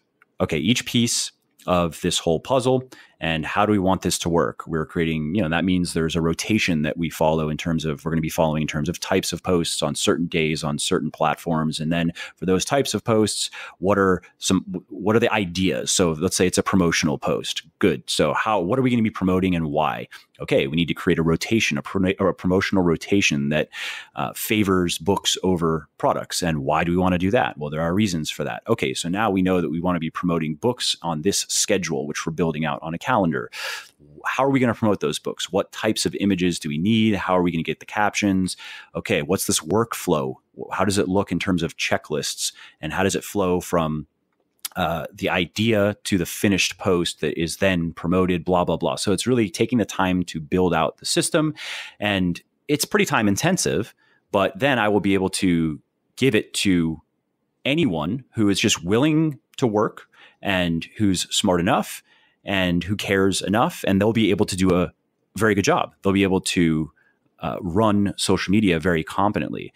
piece of this whole puzzle, and how do we want this to work? We're creating, you know, that means there's a rotation that we follow in terms of, we're going to be following in terms of types of posts on certain days, on certain platforms. And then for those types of posts, what are the ideas? So let's say it's a promotional post. Good. So what are we going to be promoting and why? Okay. We need to create a rotation, a promotional rotation that favors books over products. And why do we want to do that? Well, there are reasons for that. Okay. So now we know that we want to be promoting books on this schedule, which we're building out on a calendar. How are we going to promote those books? What types of images do we need? How are we going to get the captions? Okay. What's this workflow? How does it look in terms of checklists, and how does it flow from the idea to the finished post that is then promoted, blah, blah, blah. So it's really taking the time to build out the system, and it's pretty time intensive, but then I will be able to give it to anyone who is just willing to work and who's smart enough and who cares enough, and they'll be able to do a very good job. They'll be able to run social media very competently.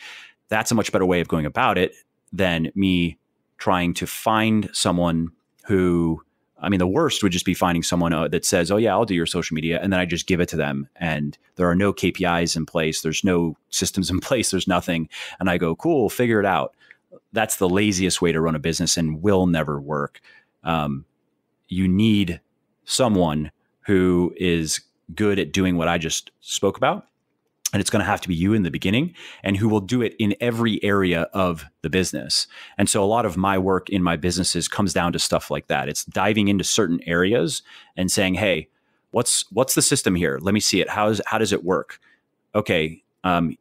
That's a much better way of going about it than me trying to find someone who, I mean, the worst would just be finding someone that says, oh yeah, I'll do your social media. And then I just give it to them. And there are no KPIs in place. There's no systems in place. There's nothing. And I go, cool, figure it out. That's the laziest way to run a business and will never work. You need someone who is good at doing what I just spoke about. And it's going to have to be you in the beginning, and who will do it in every area of the business. And so a lot of my work in my businesses comes down to stuff like that. It's diving into certain areas and saying, hey, what's the system here? Let me see it. How does it work? Okay.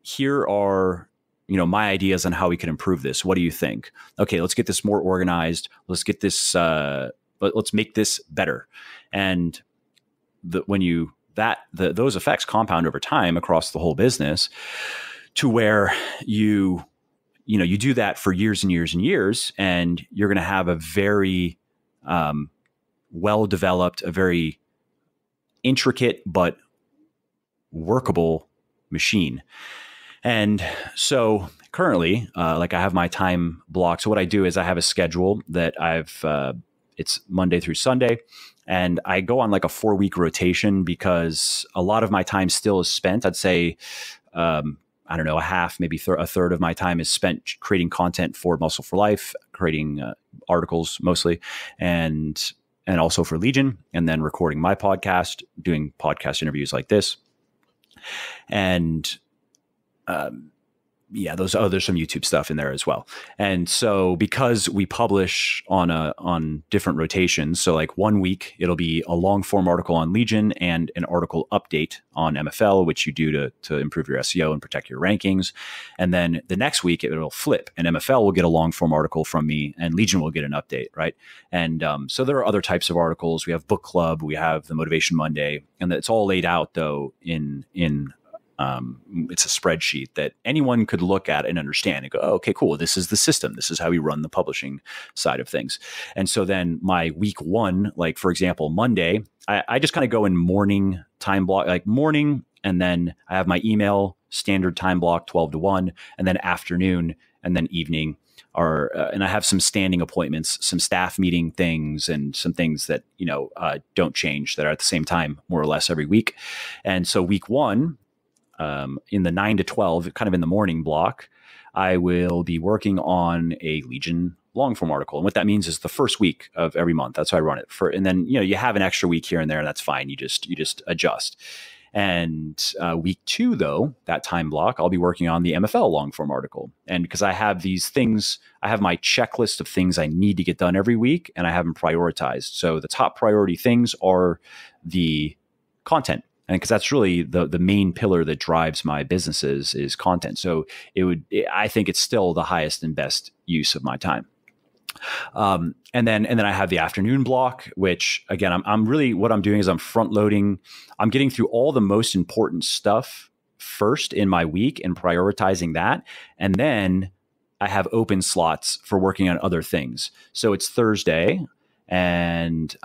Here are, you know, my ideas on how we can improve this. What do you think? Okay. Let's get this more organized. Let's get this, let's make this better. And when you that those effects compound over time across the whole business to where you do that for years and years and years, and you're going to have a very well-developed, a very intricate but workable machine. And so currently, like I have my time blocked. So what I do is I have a schedule that I've, it's Monday through Sunday, and I go on like a 4-week rotation because a lot of my time still is spent. I'd say, I don't know, a half, maybe a third of my time is spent creating content for Muscle for Life, creating articles mostly, and also for Legion, and then recording my podcast, doing podcast interviews like this. And yeah, there's some YouTube stuff in there as well. And so because we publish on different rotations, so like one week it'll be a long form article on Legion and an article update on MFL, which you do to improve your SEO and protect your rankings. And then the next week it'll flip, and MFL will get a long form article from me, and Legion will get an update, right? And so there are other types of articles. We have book club, we have the Motivation Monday, and it's all laid out though in it's a spreadsheet that anyone could look at and understand and go, oh, okay, cool. This is the system. This is how we run the publishing side of things. And so then my week one, like for example, Monday, I just kind of go in morning time block, like morning. And then I have my email standard time block, 12 to 1, and then afternoon, and then evening are, and I have some standing appointments, some staff meeting things, and some things that, don't change, that are at the same time, more or less every week. And so week one, in the 9 to 12, kind of in the morning block, I will be working on a Legion long form article. And what that means is the first week of every month. That's how I run it for. And then, you have an extra week here and there, and that's fine. You just adjust. And week two, though, that time block, I'll be working on the MFL long form article. And because I have these things, I have my checklist of things I need to get done every week, and I have them prioritized. So the top priority things are the content. And because that's really the main pillar that drives my businesses is content. So I think it's still the highest and best use of my time. And then I have the afternoon block, which again, I'm really, what I'm doing is I'm front loading. I'm getting through all the most important stuff first in my week and prioritizing that. And then I have open slots for working on other things. So it's Thursday, and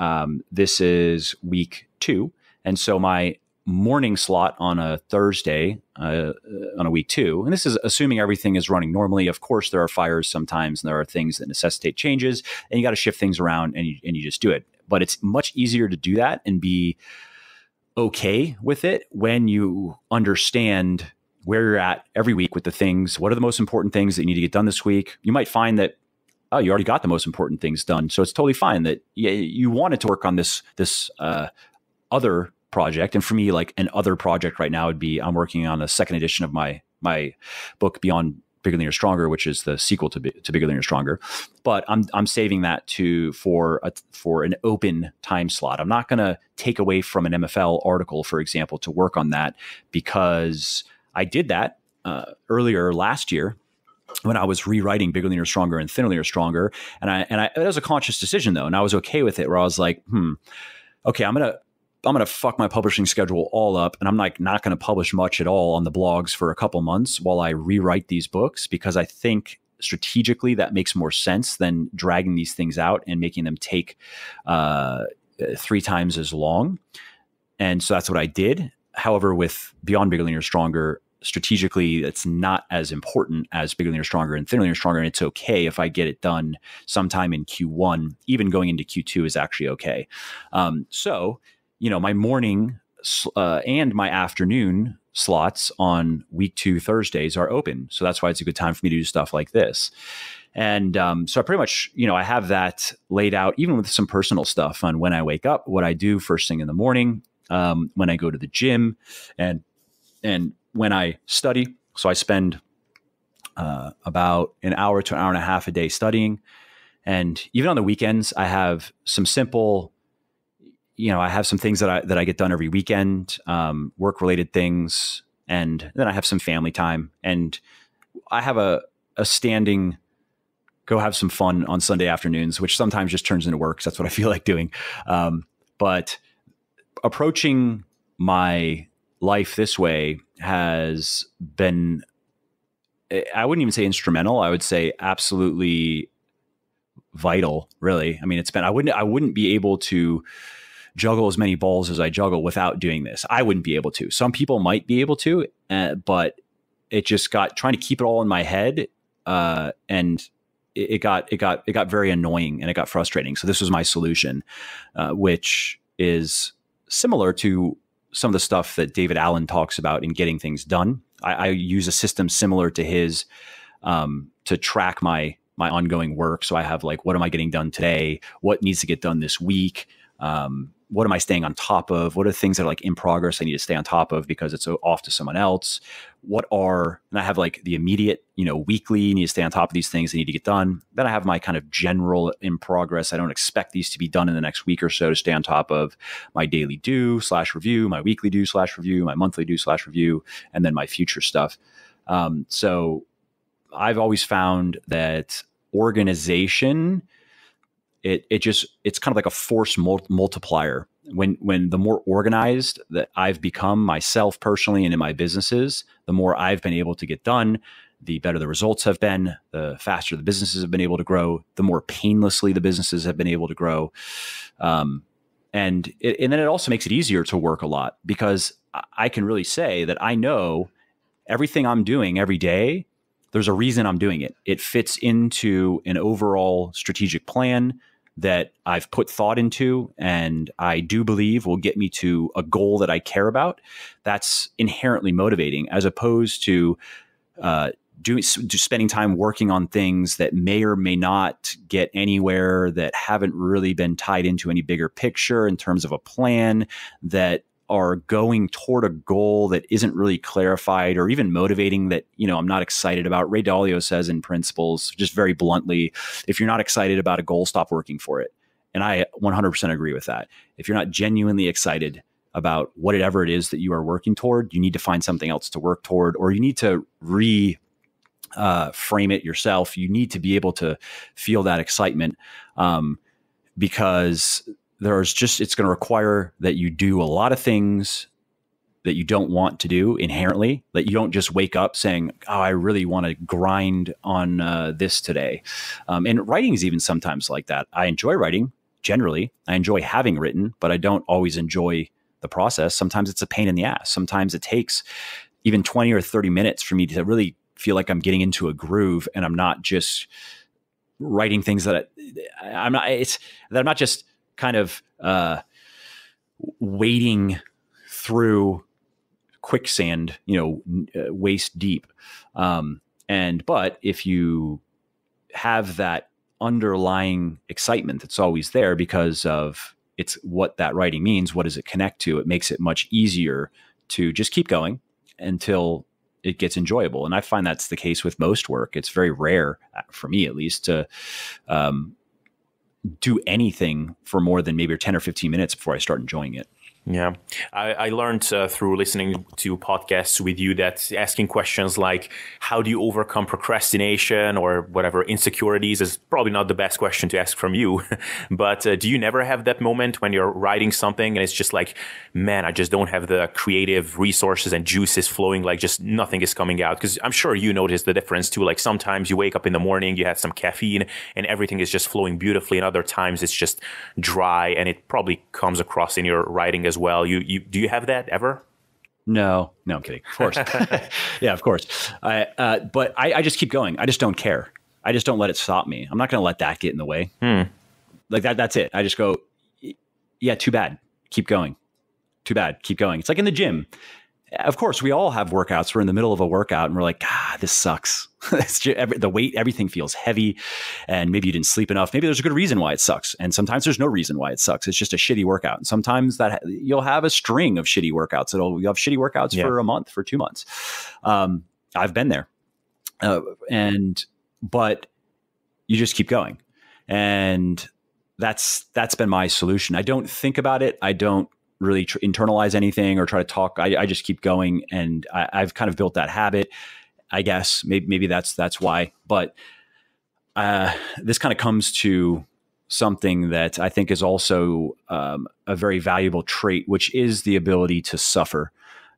this is week two. And so my morning slot on a Thursday, on a week two, and this is assuming everything is running normally. Of course, there are fires sometimes, and there are things that necessitate changes, and you got to shift things around, and you just do it. But it's much easier to do that and be okay with it when you understand where you're at every week with the things. What are the most important things that you need to get done this week? You might find that, oh, you already got the most important things done. So it's totally fine that you wanted to work on this other project. And for me, like an other project right now would be, I'm working on a second edition of my book, Beyond Bigger, Leaner, Stronger, which is the sequel to Bigger, Leaner, Stronger. But I'm saving that for an open time slot. I'm not going to take away from an MFL article, for example, to work on that, because I did that earlier last year when I was rewriting Bigger, Leaner, Stronger and Thinner, Leaner, Stronger. And that was a conscious decision though. And I was okay with it, where I was like, okay, I'm going to fuck my publishing schedule all up, and I'm like not going to publish much at all on the blogs for a couple months while I rewrite these books, because I think strategically that makes more sense than dragging these things out and making them take 3 times as long. And so that's what I did. However, with Beyond Bigger, Leaner, Stronger, strategically, it's not as important as Bigger, Leaner, Stronger and Thinner, Leaner, Stronger. And it's okay if I get it done sometime in Q1. Even going into Q2 is actually okay. So my morning and my afternoon slots on week two Thursdays are open. So that's why it's a good time for me to do stuff like this. And so I pretty much, I have that laid out, even with some personal stuff on when I wake up, what I do first thing in the morning, when I go to the gym, and when I study. So I spend about an hour to an hour and a half a day studying. And even on the weekends, I have some simple, I have some things that I get done every weekend, work related things. And then I have some family time, and I have a standing, go have some fun on Sunday afternoons, which sometimes just turns into work, 'cause that's what I feel like doing. But approaching my life this way has been, I wouldn't even say instrumental. I would say absolutely vital, really. I mean, it's been, I wouldn't be able to juggle as many balls as I juggle without doing this. I wouldn't be able to. Some people might be able to, but it just got, trying to keep it all in my head. And it got very annoying and it got frustrating. So this was my solution, which is similar to some of the stuff that David Allen talks about in Getting Things Done. I use a system similar to his, to track my ongoing work. So I have like, what am I getting done today? What needs to get done this week? What am I staying on top of? What are the things that are like in progress I need to stay on top of because it's off to someone else? And I have like the immediate, weekly, need to stay on top of these things that need to get done. Then I have my kind of general in progress. I don't expect these to be done in the next week or so, to stay on top of my daily do/review, my weekly do/review, my monthly do/review, and then my future stuff. So I've always found that organization, it's kind of like a force multiplier. When the more organized that I've become myself personally and in my businesses, the more I've been able to get done, the better the results have been, the faster the businesses have been able to grow, the more painlessly the businesses have been able to grow. And then it also makes it easier to work a lot, because I can really say that I know everything I'm doing every day, there's a reason I'm doing it. It fits into an overall strategic plan that I've put thought into, and I do believe will get me to a goal that I care about. That's inherently motivating, as opposed to spending time working on things that may or may not get anywhere, that haven't really been tied into any bigger picture in terms of a plan, that are going toward a goal that isn't really clarified or even motivating, that, I'm not excited about. Ray Dalio says in Principles, just very bluntly, if you're not excited about a goal, stop working for it. And I 100% agree with that. If you're not genuinely excited about whatever it is that you are working toward, you need to find something else to work toward, or you need to frame it yourself. You need to be able to feel that excitement, because it's going to require that you do a lot of things that you don't want to do inherently, that you don't just wake up saying, oh, I really want to grind on this today. And writing is even sometimes like that. I enjoy writing generally. I enjoy having written, but I don't always enjoy the process. Sometimes it's a pain in the ass. Sometimes it takes even 20 or 30 minutes for me to really feel like I'm getting into a groove, and I'm not just writing things that I'm not just kind of wading through quicksand, waist deep. But if you have that underlying excitement that's always there because of it's what that writing means, what does it connect to? It makes it much easier to just keep going until it gets enjoyable. And I find that's the case with most work. It's very rare, for me at least, to do anything for more than maybe 10 or 15 minutes before I start enjoying it. Yeah. I learned through listening to podcasts with you that asking questions like, how do you overcome procrastination or whatever insecurities, is probably not the best question to ask from you. But do you never have that moment when you're writing something and it's just like, man, I just don't have the creative resources and juices flowing, like just nothing is coming out? Because I'm sure you notice the difference too. Like sometimes you wake up in the morning, you have some caffeine and everything is just flowing beautifully. And other times it's just dry, and it probably comes across in your writing as well. You do you have that ever? No, I'm kidding. Of course. Yeah, of course. But I just keep going. I just don't care. I just don't let it stop me. I'm not going to let that get in the way. Like that's it. I just go, yeah, too bad. Keep going. Too bad. Keep going. It's like in the gym. Of course, we all have workouts. We're in the middle of a workout and we're like, ah, this sucks. It's just, the weight, everything feels heavy, and maybe you didn't sleep enough. Maybe there's a good reason why it sucks. And sometimes there's no reason why it sucks. It's just a shitty workout. And sometimes that you'll have a string of shitty workouts. You'll have shitty workouts for a month, for 2 months. I've been there. But you just keep going. And that's been my solution. I don't think about it. I don't really internalize anything or try to talk. I just keep going, and I've kind of built that habit, I guess. Maybe that's why. But this kind of comes to something that I think is also a very valuable trait, which is the ability to suffer.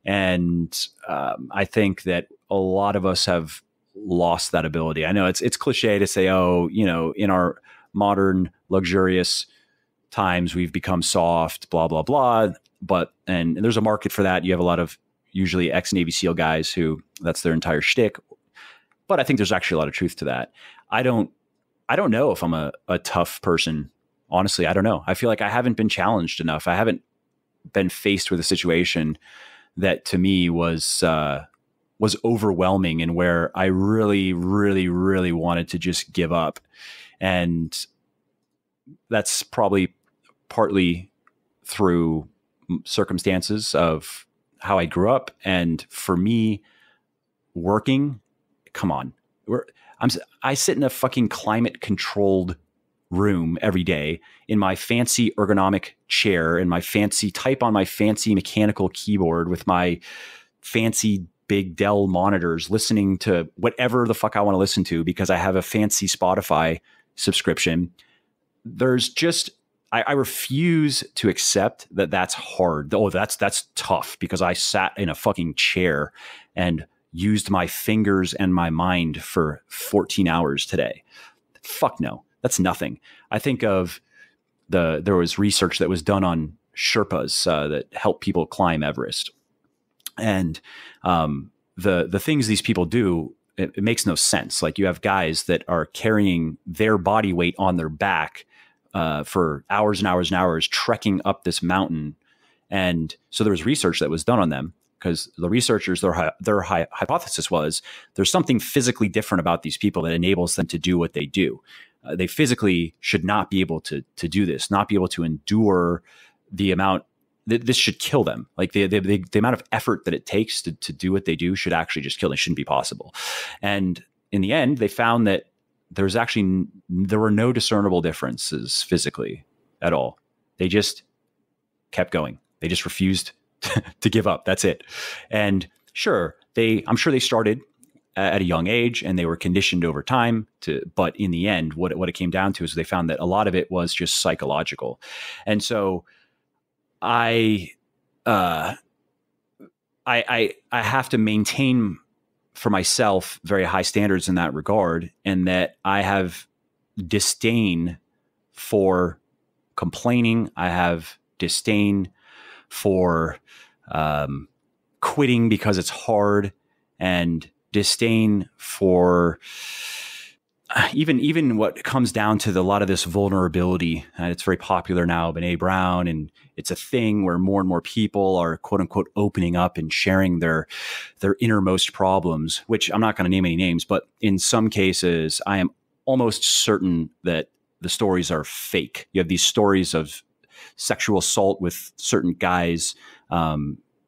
And I think that a lot of us have lost that ability. I know it's cliche to say, oh, you know, in our modern luxurious times, we've become soft, blah, blah, blah. But, and there's a market for that. You have a lot of usually ex-Navy SEAL guys who that's their entire shtick. But I think there's actually a lot of truth to that. I don't know if I'm a tough person. Honestly, I don't know. I feel like I haven't been challenged enough. I haven't been faced with a situation that to me was overwhelming and where I really, really, really wanted to just give up. And that's probably partly through circumstances of how I grew up. And for me, working, come on, I sit in a fucking climate controlled room every day in my fancy ergonomic chair and my fancy type on my fancy mechanical keyboard with my fancy big Dell monitors, listening to whatever the fuck I want to listen to because I have a fancy Spotify subscription. There's just, I refuse to accept that that's hard. Oh, that's tough because I sat in a fucking chair and used my fingers and my mind for 14 hours today. Fuck no, that's nothing. I think of there was research that was done on Sherpas that help people climb Everest. And the things these people do, it makes no sense. Like you have guys that are carrying their body weight on their back for hours and hours and hours trekking up this mountain. And so there was research that was done on them because the researchers, their hypothesis was there's something physically different about these people that enables them to do what they do. They physically should not be able to do this, not be able to endure the amount. This should kill them. Like the amount of effort that it takes to do what they do should actually just kill them. It shouldn't be possible. And in the end, they found that there were no discernible differences physically at all. They just kept going. They just refused to give up. That's it. And sure, I'm sure they started at a young age and they were conditioned over time but in the end, what it came down to is they found that a lot of it was just psychological. And so I have to maintain for myself very high standards in that regard, and that I have disdain for complaining. I have disdain for quitting because it's hard, and disdain for even what comes down to a lot of this vulnerability. And it's very popular now, Brene Brown, and it's a thing where more and more people are quote unquote opening up and sharing their innermost problems, which I'm not going to name any names, but in some cases I am almost certain that the stories are fake. You have these stories of sexual assault with certain guys,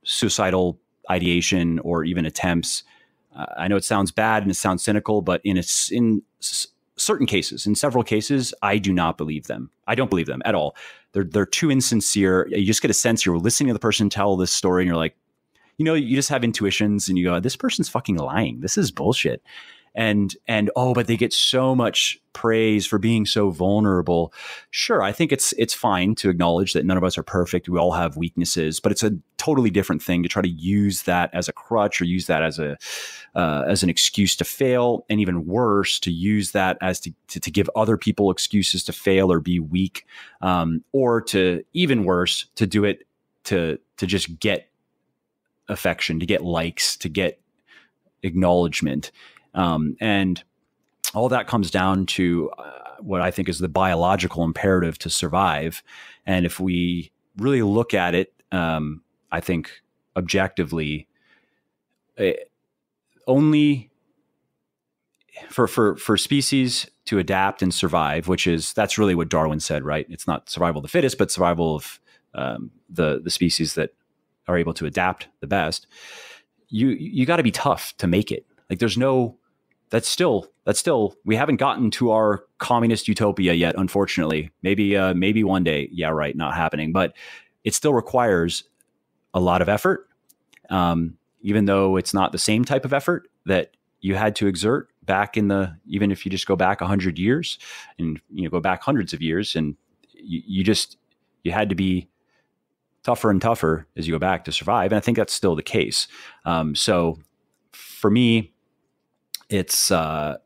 suicidal ideation, or even attempts. I know it sounds bad and it sounds cynical, but in certain cases, in several cases, I do not believe them. I don't believe them at all. They're too insincere. You just get a sense you're listening to the person tell this story and you're like, you know, you just have intuitions and you go, this person's fucking lying. This is bullshit. And oh, but they get so much praise for being so vulnerable. Sure, I think it's fine to acknowledge that none of us are perfect. We all have weaknesses, but it's a totally different thing to try to use that as a crutch or use that as an excuse to fail, and even worse, to use that as to give other people excuses to fail or be weak, or to even worse, to do it to just get affection, to get likes, to get acknowledgement. And all that comes down to what I think is the biological imperative to survive. And if we really look at it, I think objectively, only for species to adapt and survive, which is, that's really what Darwin said, right? It's not survival of the fittest, but survival of the species that are able to adapt the best. You got to be tough to make it. Like there's no. That's still, we haven't gotten to our communist utopia yet, unfortunately. Maybe one day. Yeah, right. Not happening, but it still requires a lot of effort. Even though it's not the same type of effort that you had to exert back in the, even if you just go back 100 years and, you know, go back hundreds of years, and you had to be tougher and tougher as you go back to survive. And I think that's still the case. So for me, it's, maybe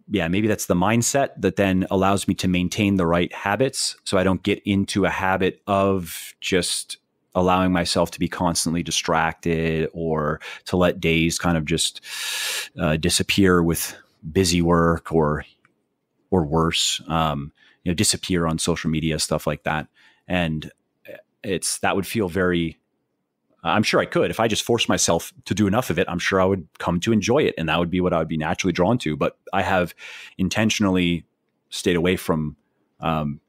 that's the mindset that then allows me to maintain the right habits. So I don't get into a habit of just allowing myself to be constantly distracted or to let days kind of just disappear with busy work or worse, disappear on social media, stuff like that. And that would feel very, I'm sure I could, if I just forced myself to do enough of it, I'm sure I would come to enjoy it. And that would be what I would be naturally drawn to. But I have intentionally stayed away from, and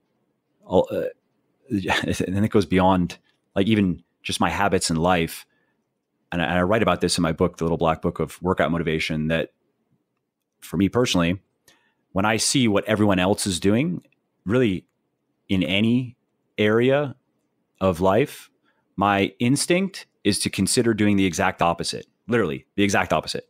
it goes beyond like even just my habits in life. And I write about this in my book, The Little Black Book of Workout Motivation, that for me personally, when I see what everyone else is doing, really in any area of life, my instinct is to consider doing the exact opposite, literally the exact opposite.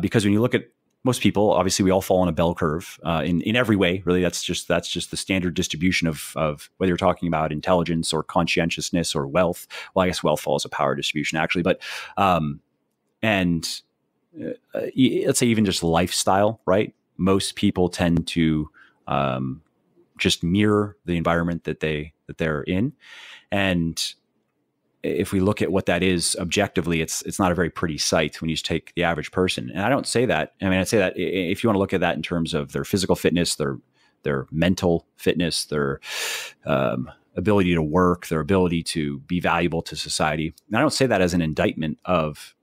Because when you look at most people, obviously we all fall on a bell curve in every way, really. That's just the standard distribution of whether you're talking about intelligence or conscientiousness or wealth. Well, I guess wealth falls a power distribution actually, but, let's say even just lifestyle, right? Most people tend to, just mirror the environment that they're in. And if we look at what that is objectively, it's not a very pretty sight when you just take the average person. And I don't say that. I mean, I'd say that if you want to look at that in terms of their physical fitness, their mental fitness, their ability to work, their ability to be valuable to society. And I don't say that as an indictment of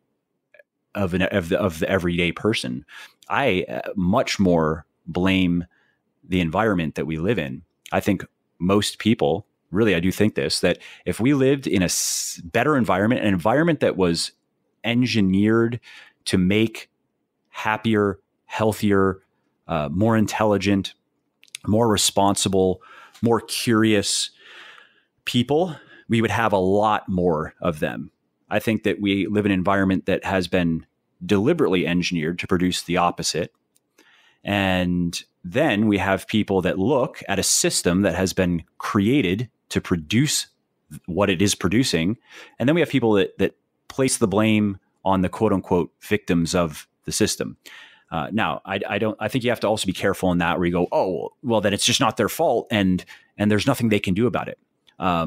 the everyday person. I much more blame the environment that we live in. I think most people, really, I do think this, that if we lived in a better environment, an environment that was engineered to make happier, healthier, more intelligent, more responsible, more curious people, we would have a lot more of them. I think that we live in an environment that has been deliberately engineered to produce the opposite. And then we have people that look at a system that has been created to produce what it is producing. And then we have people that place the blame on the quote unquote victims of the system. I think you have to also be careful in that, where you go, oh, well, then it's just not their fault and there's nothing they can do about it. I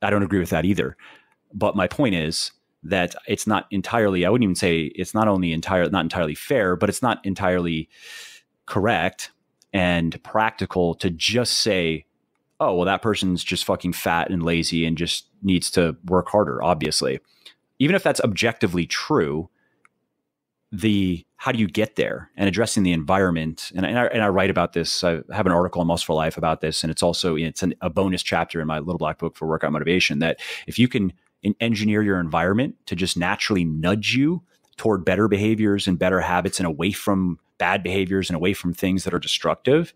don't agree with that either. But my point is that it's not entirely, I wouldn't even say it's not entirely fair, but it's not entirely correct and practical to just say, oh, well, that person's just fucking fat and lazy and just needs to work harder, obviously. Even if that's objectively true, how do you get there? And addressing the environment. And I write about this. I have an article on Muscle for Life about this. And it's a bonus chapter in my Little Black Book for Workout Motivation, that if you can engineer your environment to just naturally nudge you toward better behaviors and better habits and away from bad behaviors and away from things that are destructive,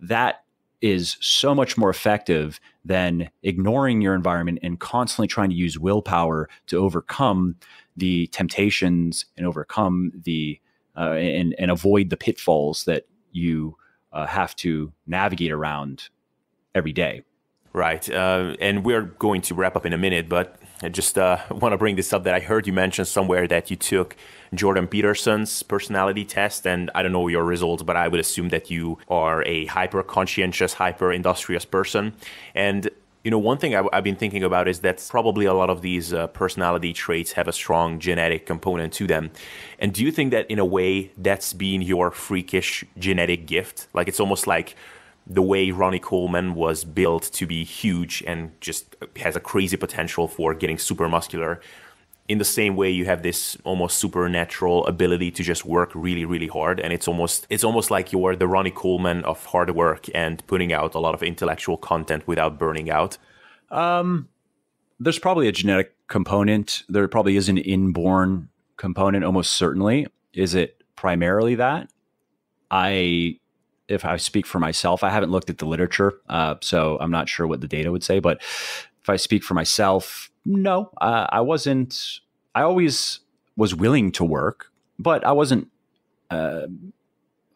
that is so much more effective than ignoring your environment and constantly trying to use willpower to overcome the temptations and overcome the, and avoid the pitfalls that you have to navigate around every day. Right. And we're going to wrap up in a minute, but I just want to bring this up, that I heard you mention somewhere that you took Jordan Peterson's personality test, and I don't know your results, but I would assume that you are a hyper-conscientious, hyper-industrious person. And, you know, one thing I've been thinking about is that probably a lot of these personality traits have a strong genetic component to them. And do you think that in a way that's been your freakish genetic gift? Like, it's almost like the way Ronnie Coleman was built to be huge and just has a crazy potential for getting super muscular. In the same way, you have this almost supernatural ability to just work really, really hard. And it's almost like you're the Ronnie Coleman of hard work and putting out a lot of intellectual content without burning out. There's probably a genetic component. There probably is an inborn component, almost certainly. Is it primarily that? If I speak for myself, I haven't looked at the literature, so I'm not sure what the data would say, but if I speak for myself, no, I always was willing to work. But I wasn't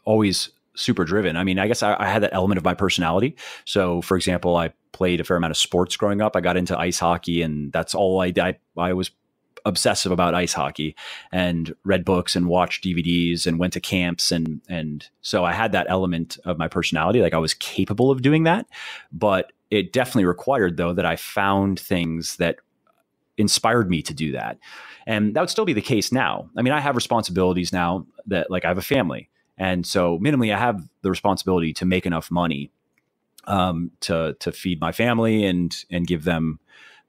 always super driven. I mean, I guess I had that element of my personality. So for example, I played a fair amount of sports growing up. I got into ice hockey, and that's all I did. I was obsessive about ice hockey and read books and watched DVDs and went to camps. And so I had that element of my personality. Like I was capable of doing that, but it definitely required though that I found things that inspired me to do that. And that would still be the case now. I mean, I have responsibilities now that like I have a family. And so minimally I have the responsibility to make enough money to feed my family and give them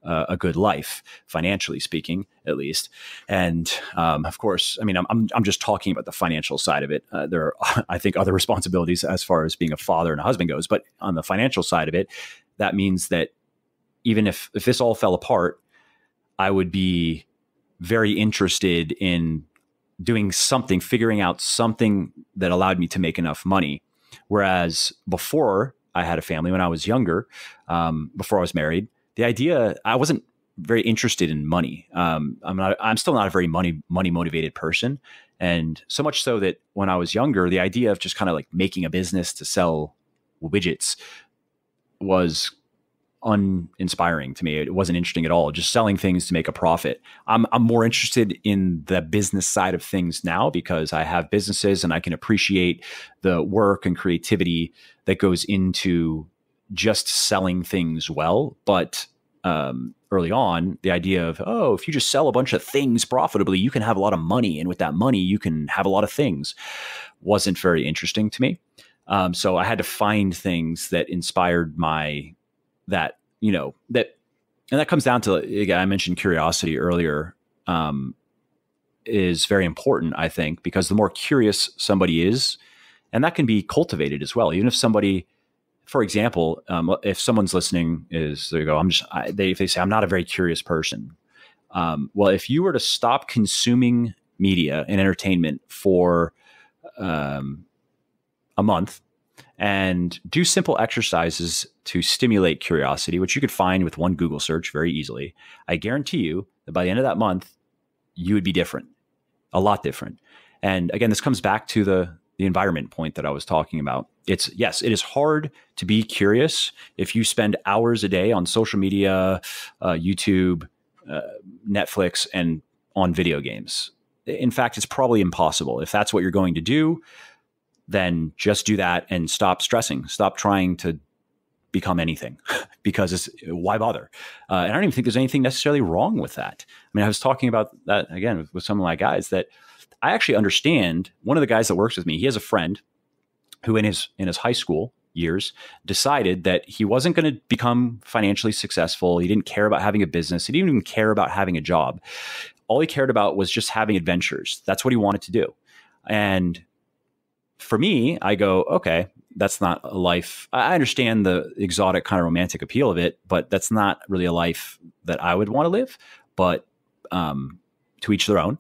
a good life, financially speaking, at least. And of course, I mean, I'm just talking about the financial side of it. There are, I think, other responsibilities as far as being a father and a husband goes. But on the financial side of it, that means that even if this all fell apart, I would be very interested in doing something, figuring out something that allowed me to make enough money. Whereas before I had a family, when I was younger, before I was married, the idea, I wasn't very interested in money. I'm still not a very money motivated person. And so much so that when I was younger, the idea of just kind of like making a business to sell widgets was uninspiring to me. It wasn't interesting at all. Just selling things to make a profit. I'm more interested in the business side of things now because I have businesses and I can appreciate the work and creativity that goes into just selling things well. But early on, the idea of, oh, if you just sell a bunch of things profitably, you can have a lot of money. And with that money, you can have a lot of things, wasn't very interesting to me. So I had to find things that inspired that comes down to, again, I mentioned curiosity earlier, is very important, I think, because the more curious somebody is, and that can be cultivated as well. Even if somebody, for example, if someone's listening if they say, I'm not a very curious person. Well, if you were to stop consuming media and entertainment for a month and do simple exercises to stimulate curiosity, which you could find with one Google search very easily, I guarantee you that by the end of that month, you would be different, a lot different. And again, this comes back to the environment point that I was talking about. Yes, it is hard to be curious if you spend hours a day on social media, YouTube, Netflix, and on video games. In fact, it's probably impossible. If that's what you're going to do, then just do that and stop stressing. Stop trying to become anything because why bother? And I don't even think there's anything necessarily wrong with that. I mean, I was talking about that again with some of my guys that I actually understand. One of the guys that works with me, he has a friend who in his high school years decided that he wasn't going to become financially successful. He didn't care about having a business. He didn't even care about having a job. All he cared about was just having adventures. That's what he wanted to do. And for me, I go, okay, that's not a life. I understand the exotic kind of romantic appeal of it, but that's not really a life that I would want to live, but to each their own.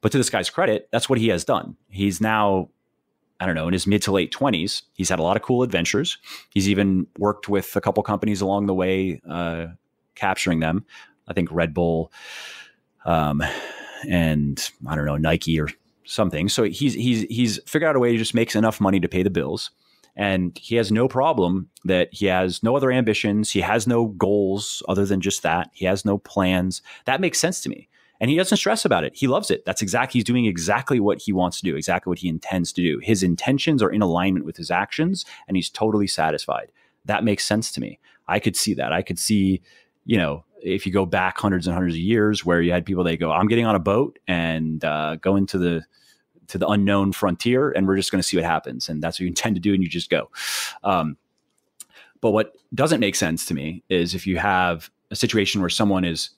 But to this guy's credit, that's what he has done. He's now, I don't know, in his mid to late 20s, he's had a lot of cool adventures. He's even worked with a couple companies along the way, capturing them. I think Red Bull and I don't know, Nike or something. So he's figured out a way to just make enough money to pay the bills. And he has no problem that he has no other ambitions. He has no goals other than just that. He has no plans. That makes sense to me. And he doesn't stress about it. He loves it. He's doing exactly what he wants to do, exactly what he intends to do. His intentions are in alignment with his actions, and he's totally satisfied. That makes sense to me. I could see that. I could see, if you go back hundreds and hundreds of years where you had people, they go, I'm getting on a boat and go into the unknown frontier, and we're just going to see what happens. And that's what you intend to do, and you just go. But what doesn't make sense to me is if you have a situation where someone is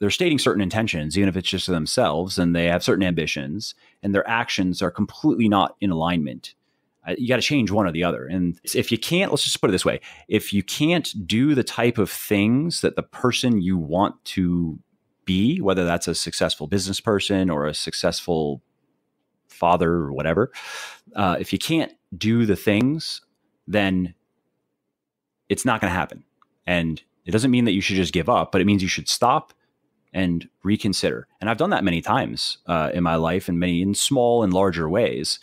they're stating certain intentions, even if it's just to themselves, and they have certain ambitions, and their actions are completely not in alignment. You got to change one or the other. And if you can't, let's just put it this way. If you can't do the type of things that the person you want to be, whether that's a successful business person or a successful father or whatever, if you can't do the things, then it's not going to happen. And it doesn't mean that you should just give up, but it means you should stop and reconsider. And I've done that many times in my life, and many in small and larger ways.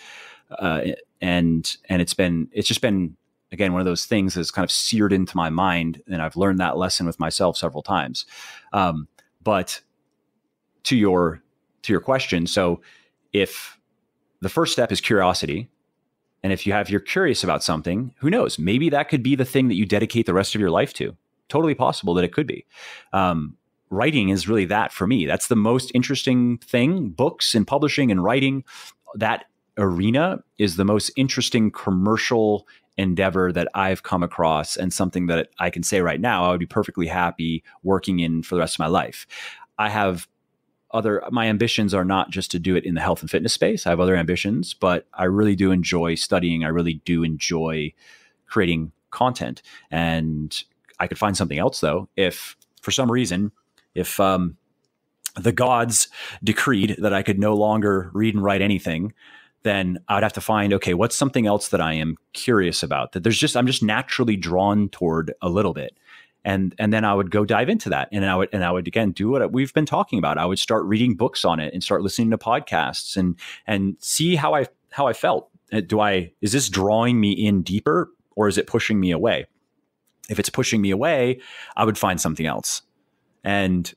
And it's just been, again, one of those things that's kind of seared into my mind. And I've learned that lesson with myself several times. But to your question. So if the first step is curiosity, and if you're curious about something, who knows, maybe that could be the thing that you dedicate the rest of your life to. Totally possible that it could be. Writing is really that for me. That's the most interesting thing. Books and publishing and writing, that arena is the most interesting commercial endeavor that I've come across, and something that I can say right now I would be perfectly happy working in for the rest of my life. I have my ambitions are not just to do it in the health and fitness space. I have other ambitions, but I really do enjoy studying. I really do enjoy creating content. And I could find something else, though, if for some reason, if the gods decreed that I could no longer read and write anything, then I'd have to find, okay, what's something else that I am curious about, that I'm just naturally drawn toward a little bit. And then I would go dive into that. And I would again, do what we've been talking about. I would start reading books on it and start listening to podcasts and see how I felt. Is this drawing me in deeper, or is it pushing me away? If it's pushing me away, I would find something else. And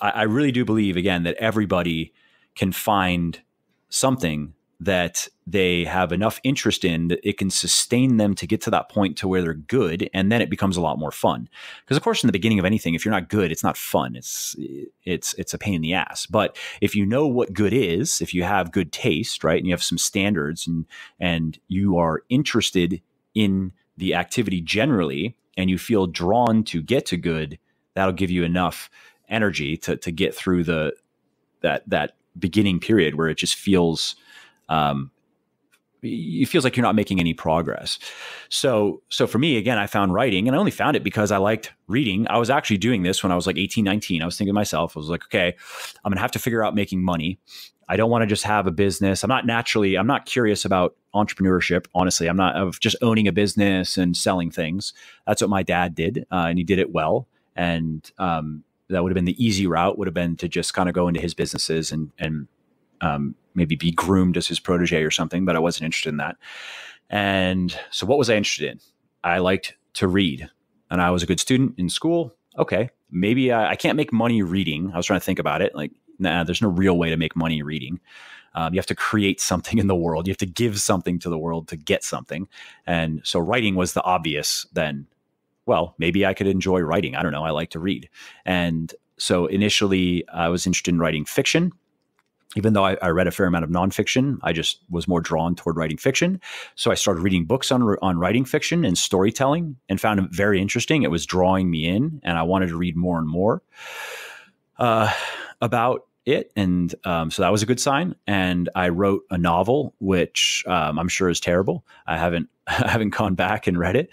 I really do believe, again, that everybody can find something that they have enough interest in that it can sustain them to get to that point to where they're good. And then it becomes a lot more fun. Because of course, in the beginning of anything, if you're not good, it's not fun. It's a pain in the ass. But if you know what good is, if you have good taste, right, and you have some standards, and you are interested in the activity generally, and you feel drawn to get to good, that'll give you enough energy to get through that beginning period where it just feels, it feels like you're not making any progress. So for me, again, I found writing, and I only found it because I liked reading. I was actually doing this when I was like 18, 19. I was thinking to myself, I was like, okay, I'm going to have to figure out making money. I don't want to just have a business. I'm not curious about entrepreneurship. Honestly, I'm not of just owning a business and selling things. That's what my dad did. And he did it well. And, that would have been the easy route, would have been to just kind of go into his businesses and maybe be groomed as his protege or something, but I wasn't interested in that. And so what was I interested in? I liked to read, and I was a good student in school. Okay. Maybe I can't make money reading. I was trying to think about it. Like, nah, there's no real way to make money reading. You have to create something in the world. You have to give something to the world to get something. And so writing was the obvious then. Well, maybe I could enjoy writing. I don't know. I like to read. And so initially I was interested in writing fiction. Even though I read a fair amount of nonfiction, I just was more drawn toward writing fiction. So I started reading books on writing fiction and storytelling, and found it very interesting. It was drawing me in, and I wanted to read more and more about it. And so that was a good sign. And I wrote a novel, which I'm sure is terrible. I haven't gone back and read it,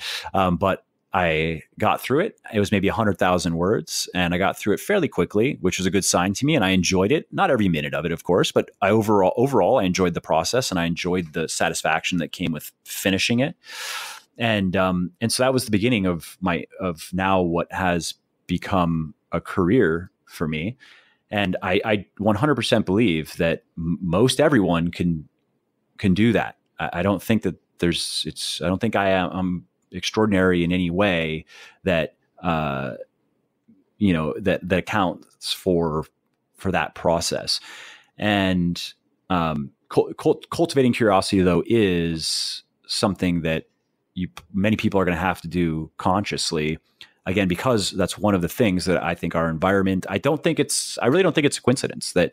but I got through it. It was maybe 100,000 words, and I got through it fairly quickly, which was a good sign to me. And I enjoyed it. Not every minute of it, of course, but overall, I enjoyed the process, and I enjoyed the satisfaction that came with finishing it. And so that was the beginning of now what has become a career for me. And I 100% believe that most everyone can do that. I don't think that I don't think I am extraordinary in any way that, that accounts for that process. And, cultivating curiosity, though, is something that many people are going to have to do consciously, again, because that's one of the things that I think our environment, I really don't think it's a coincidence that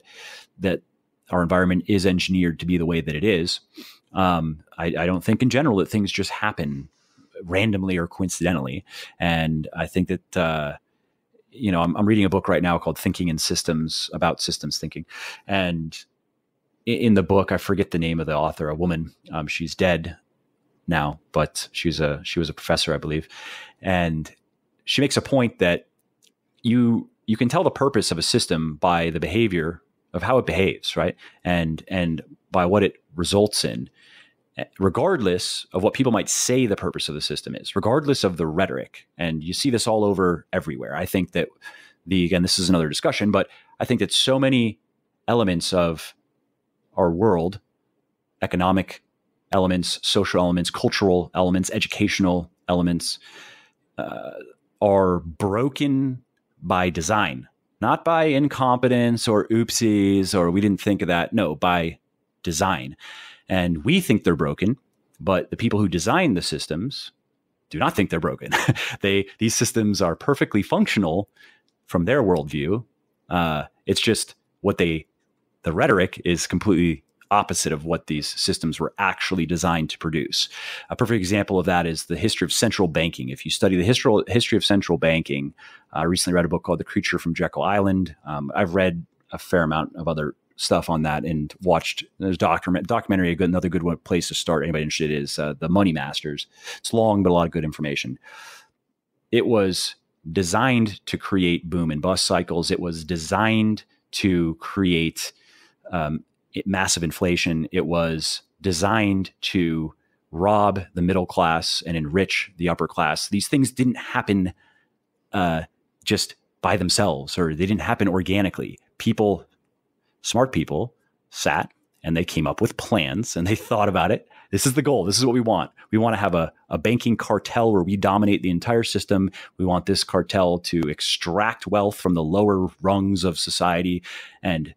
our environment is engineered to be the way that it is. I don't think in general that things just happen randomly or coincidentally. And I think that, I'm reading a book right now called Thinking in Systems, about systems thinking. And in the book, I forget the name of the author, a woman, she's dead now, but she was a professor, I believe. And she makes a point that you can tell the purpose of a system by the behavior of how it behaves, right? And by what it results in, regardless of what people might say the purpose of the system is, regardless of the rhetoric. And you see this all over everywhere. I think that again, this is another discussion, but I think that so many elements of our world, economic elements, social elements, cultural elements, educational elements, are broken by design, not by incompetence or oopsies, or we didn't think of that. No, by design. And we think they're broken, but the people who design the systems do not think they're broken. These systems are perfectly functional from their worldview. It's just what the rhetoric is completely opposite of what these systems were actually designed to produce. A perfect example of that is the history of central banking. If you study the history of central banking, I recently read a book called The Creature from Jekyll Island. I've read a fair amount of other stuff on that and watched, there's a documentary, another good one, place to start, anybody interested, is The Money Masters. It's long, but a lot of good information. It was designed to create boom and bust cycles. It was designed to create massive inflation. It was designed to rob the middle class and enrich the upper class. These things didn't happen just by themselves, or they didn't happen organically. People, smart people, sat and they came up with plans and they thought about it. This is the goal. This is what we want. We want to have a banking cartel where we dominate the entire system. We want this cartel to extract wealth from the lower rungs of society and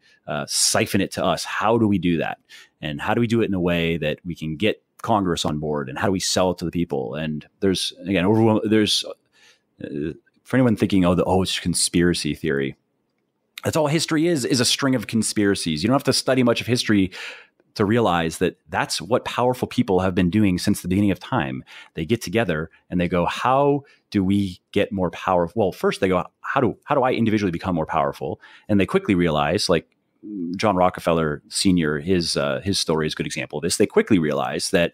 siphon it to us. How do we do that? And how do we do it in a way that we can get Congress on board? And how do we sell it to the people? And there's, again, for anyone thinking, oh, it's conspiracy theory. That's all history is a string of conspiracies. You don't have to study much of history to realize that that's what powerful people have been doing since the beginning of time. They get together and they go, how do we get more powerful? Well, first they go, how do I individually become more powerful? And they quickly realize, like John Rockefeller Sr., his story is a good example of this. They quickly realize that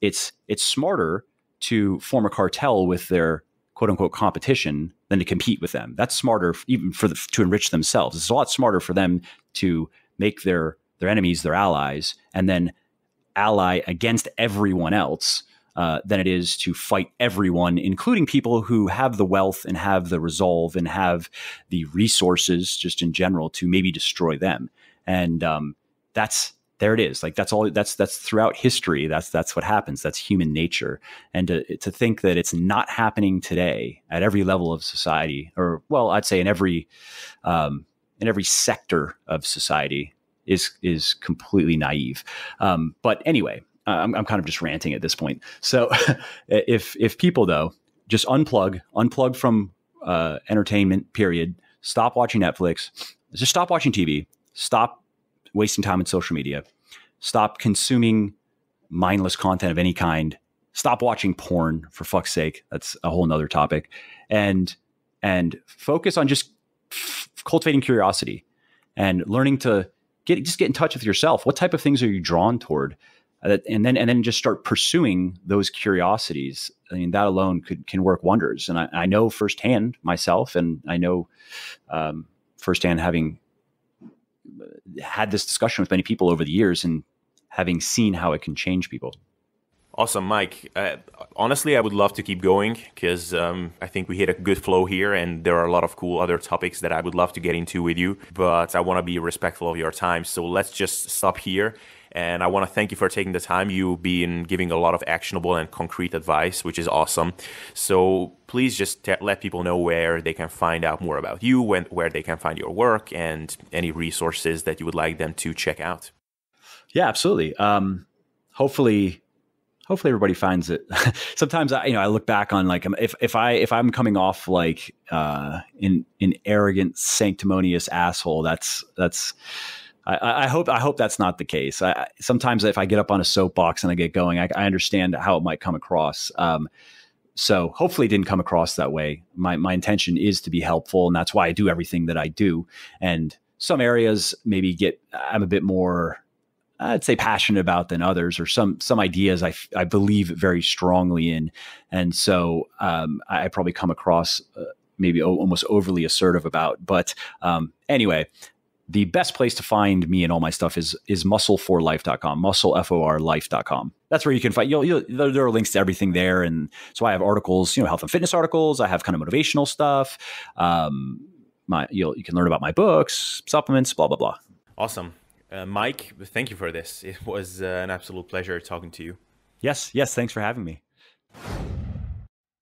it's smarter to form a cartel with their quote unquote competition than to compete with them. That's smarter even to enrich themselves. It's a lot smarter for them to make their enemies their allies, and then ally against everyone else than it is to fight everyone, including people who have the wealth and have the resolve and have the resources just in general to maybe destroy them. And there it is. Like that's throughout history. That's what happens. That's human nature. And to think that it's not happening today at every level of society, or well, I'd say in every sector of society, is completely naive. But anyway, I'm kind of just ranting at this point. So if people though, just unplug from entertainment, period, stop watching Netflix, just stop watching TV, stop wasting time on social media, stop consuming mindless content of any kind, stop watching porn for fuck's sake. That's a whole nother topic. And focus on just cultivating curiosity and learning to, just get in touch with yourself. What type of things are you drawn toward? And then just start pursuing those curiosities. I mean, that alone can work wonders. And I know firsthand myself, and I know firsthand, having had this discussion with many people over the years and having seen how it can change people. Awesome, Mike. Honestly, I would love to keep going because I think we hit a good flow here, and there are a lot of cool other topics that I would love to get into with you, but I want to be respectful of your time. So let's just stop here. And I want to thank you for taking the time. You've been giving a lot of actionable and concrete advice, which is awesome. So please just let people know where they can find out more about you, where they can find your work, and any resources that you would like them to check out. Yeah, absolutely. Hopefully everybody finds it. Sometimes I look back on, like, if I'm coming off like an arrogant, sanctimonious asshole, I hope that's not the case. Sometimes if I get up on a soapbox and I get going, I understand how it might come across. So hopefully it didn't come across that way. My intention is to be helpful, and that's why I do everything that I do. And some areas maybe I'm a bit more, I'd say, passionate about than others, or some ideas I believe very strongly in. And so I probably come across maybe almost overly assertive about, but anyway, the best place to find me and all my stuff is muscleforlife.com, muscleforlife.com. That's where you can find, there are links to everything there. And so I have articles, health and fitness articles. I have kind of motivational stuff. You can learn about my books, supplements, blah, blah, blah. Awesome. Mike, thank you for this. It was an absolute pleasure talking to you. Yes. Thanks for having me.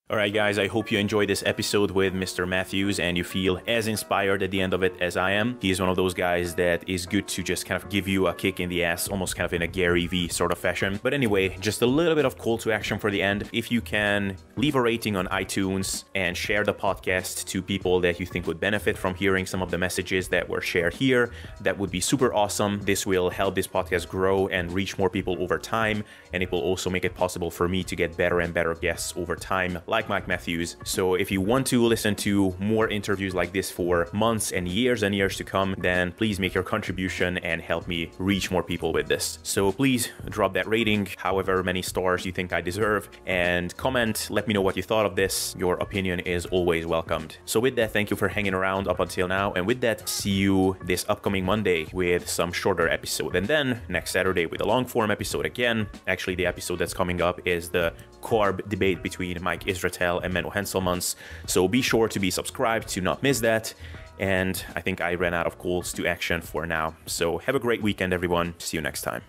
All right, guys, I hope you enjoyed this episode with Mr. Matthews and you feel as inspired at the end of it as I am. He is one of those guys that is good to just kind of give you a kick in the ass, almost kind of in a Gary Vee sort of fashion. But anyway, just a little bit of call to action for the end. If you can, leave a rating on iTunes and share the podcast to people that you think would benefit from hearing some of the messages that were shared here. That would be super awesome. This will help this podcast grow and reach more people over time. And it will also make it possible for me to get better and better guests over time, like Mike Matthews. So if you want to listen to more interviews like this for months and years to come, then please make your contribution and help me reach more people with this. So please drop that rating, however many stars you think I deserve, and comment, let me know what you thought of this. Your opinion is always welcomed. So with that, thank you for hanging around up until now. And with that, see you this upcoming Monday with some shorter episode. And then next Saturday with a long form episode again. Actually, the episode that's coming up is the carb debate between Mike Israel and Menno Henselmans, so be sure to be subscribed to not miss that. And I think I ran out of calls to action for now, so have a great weekend, everyone. See you next time.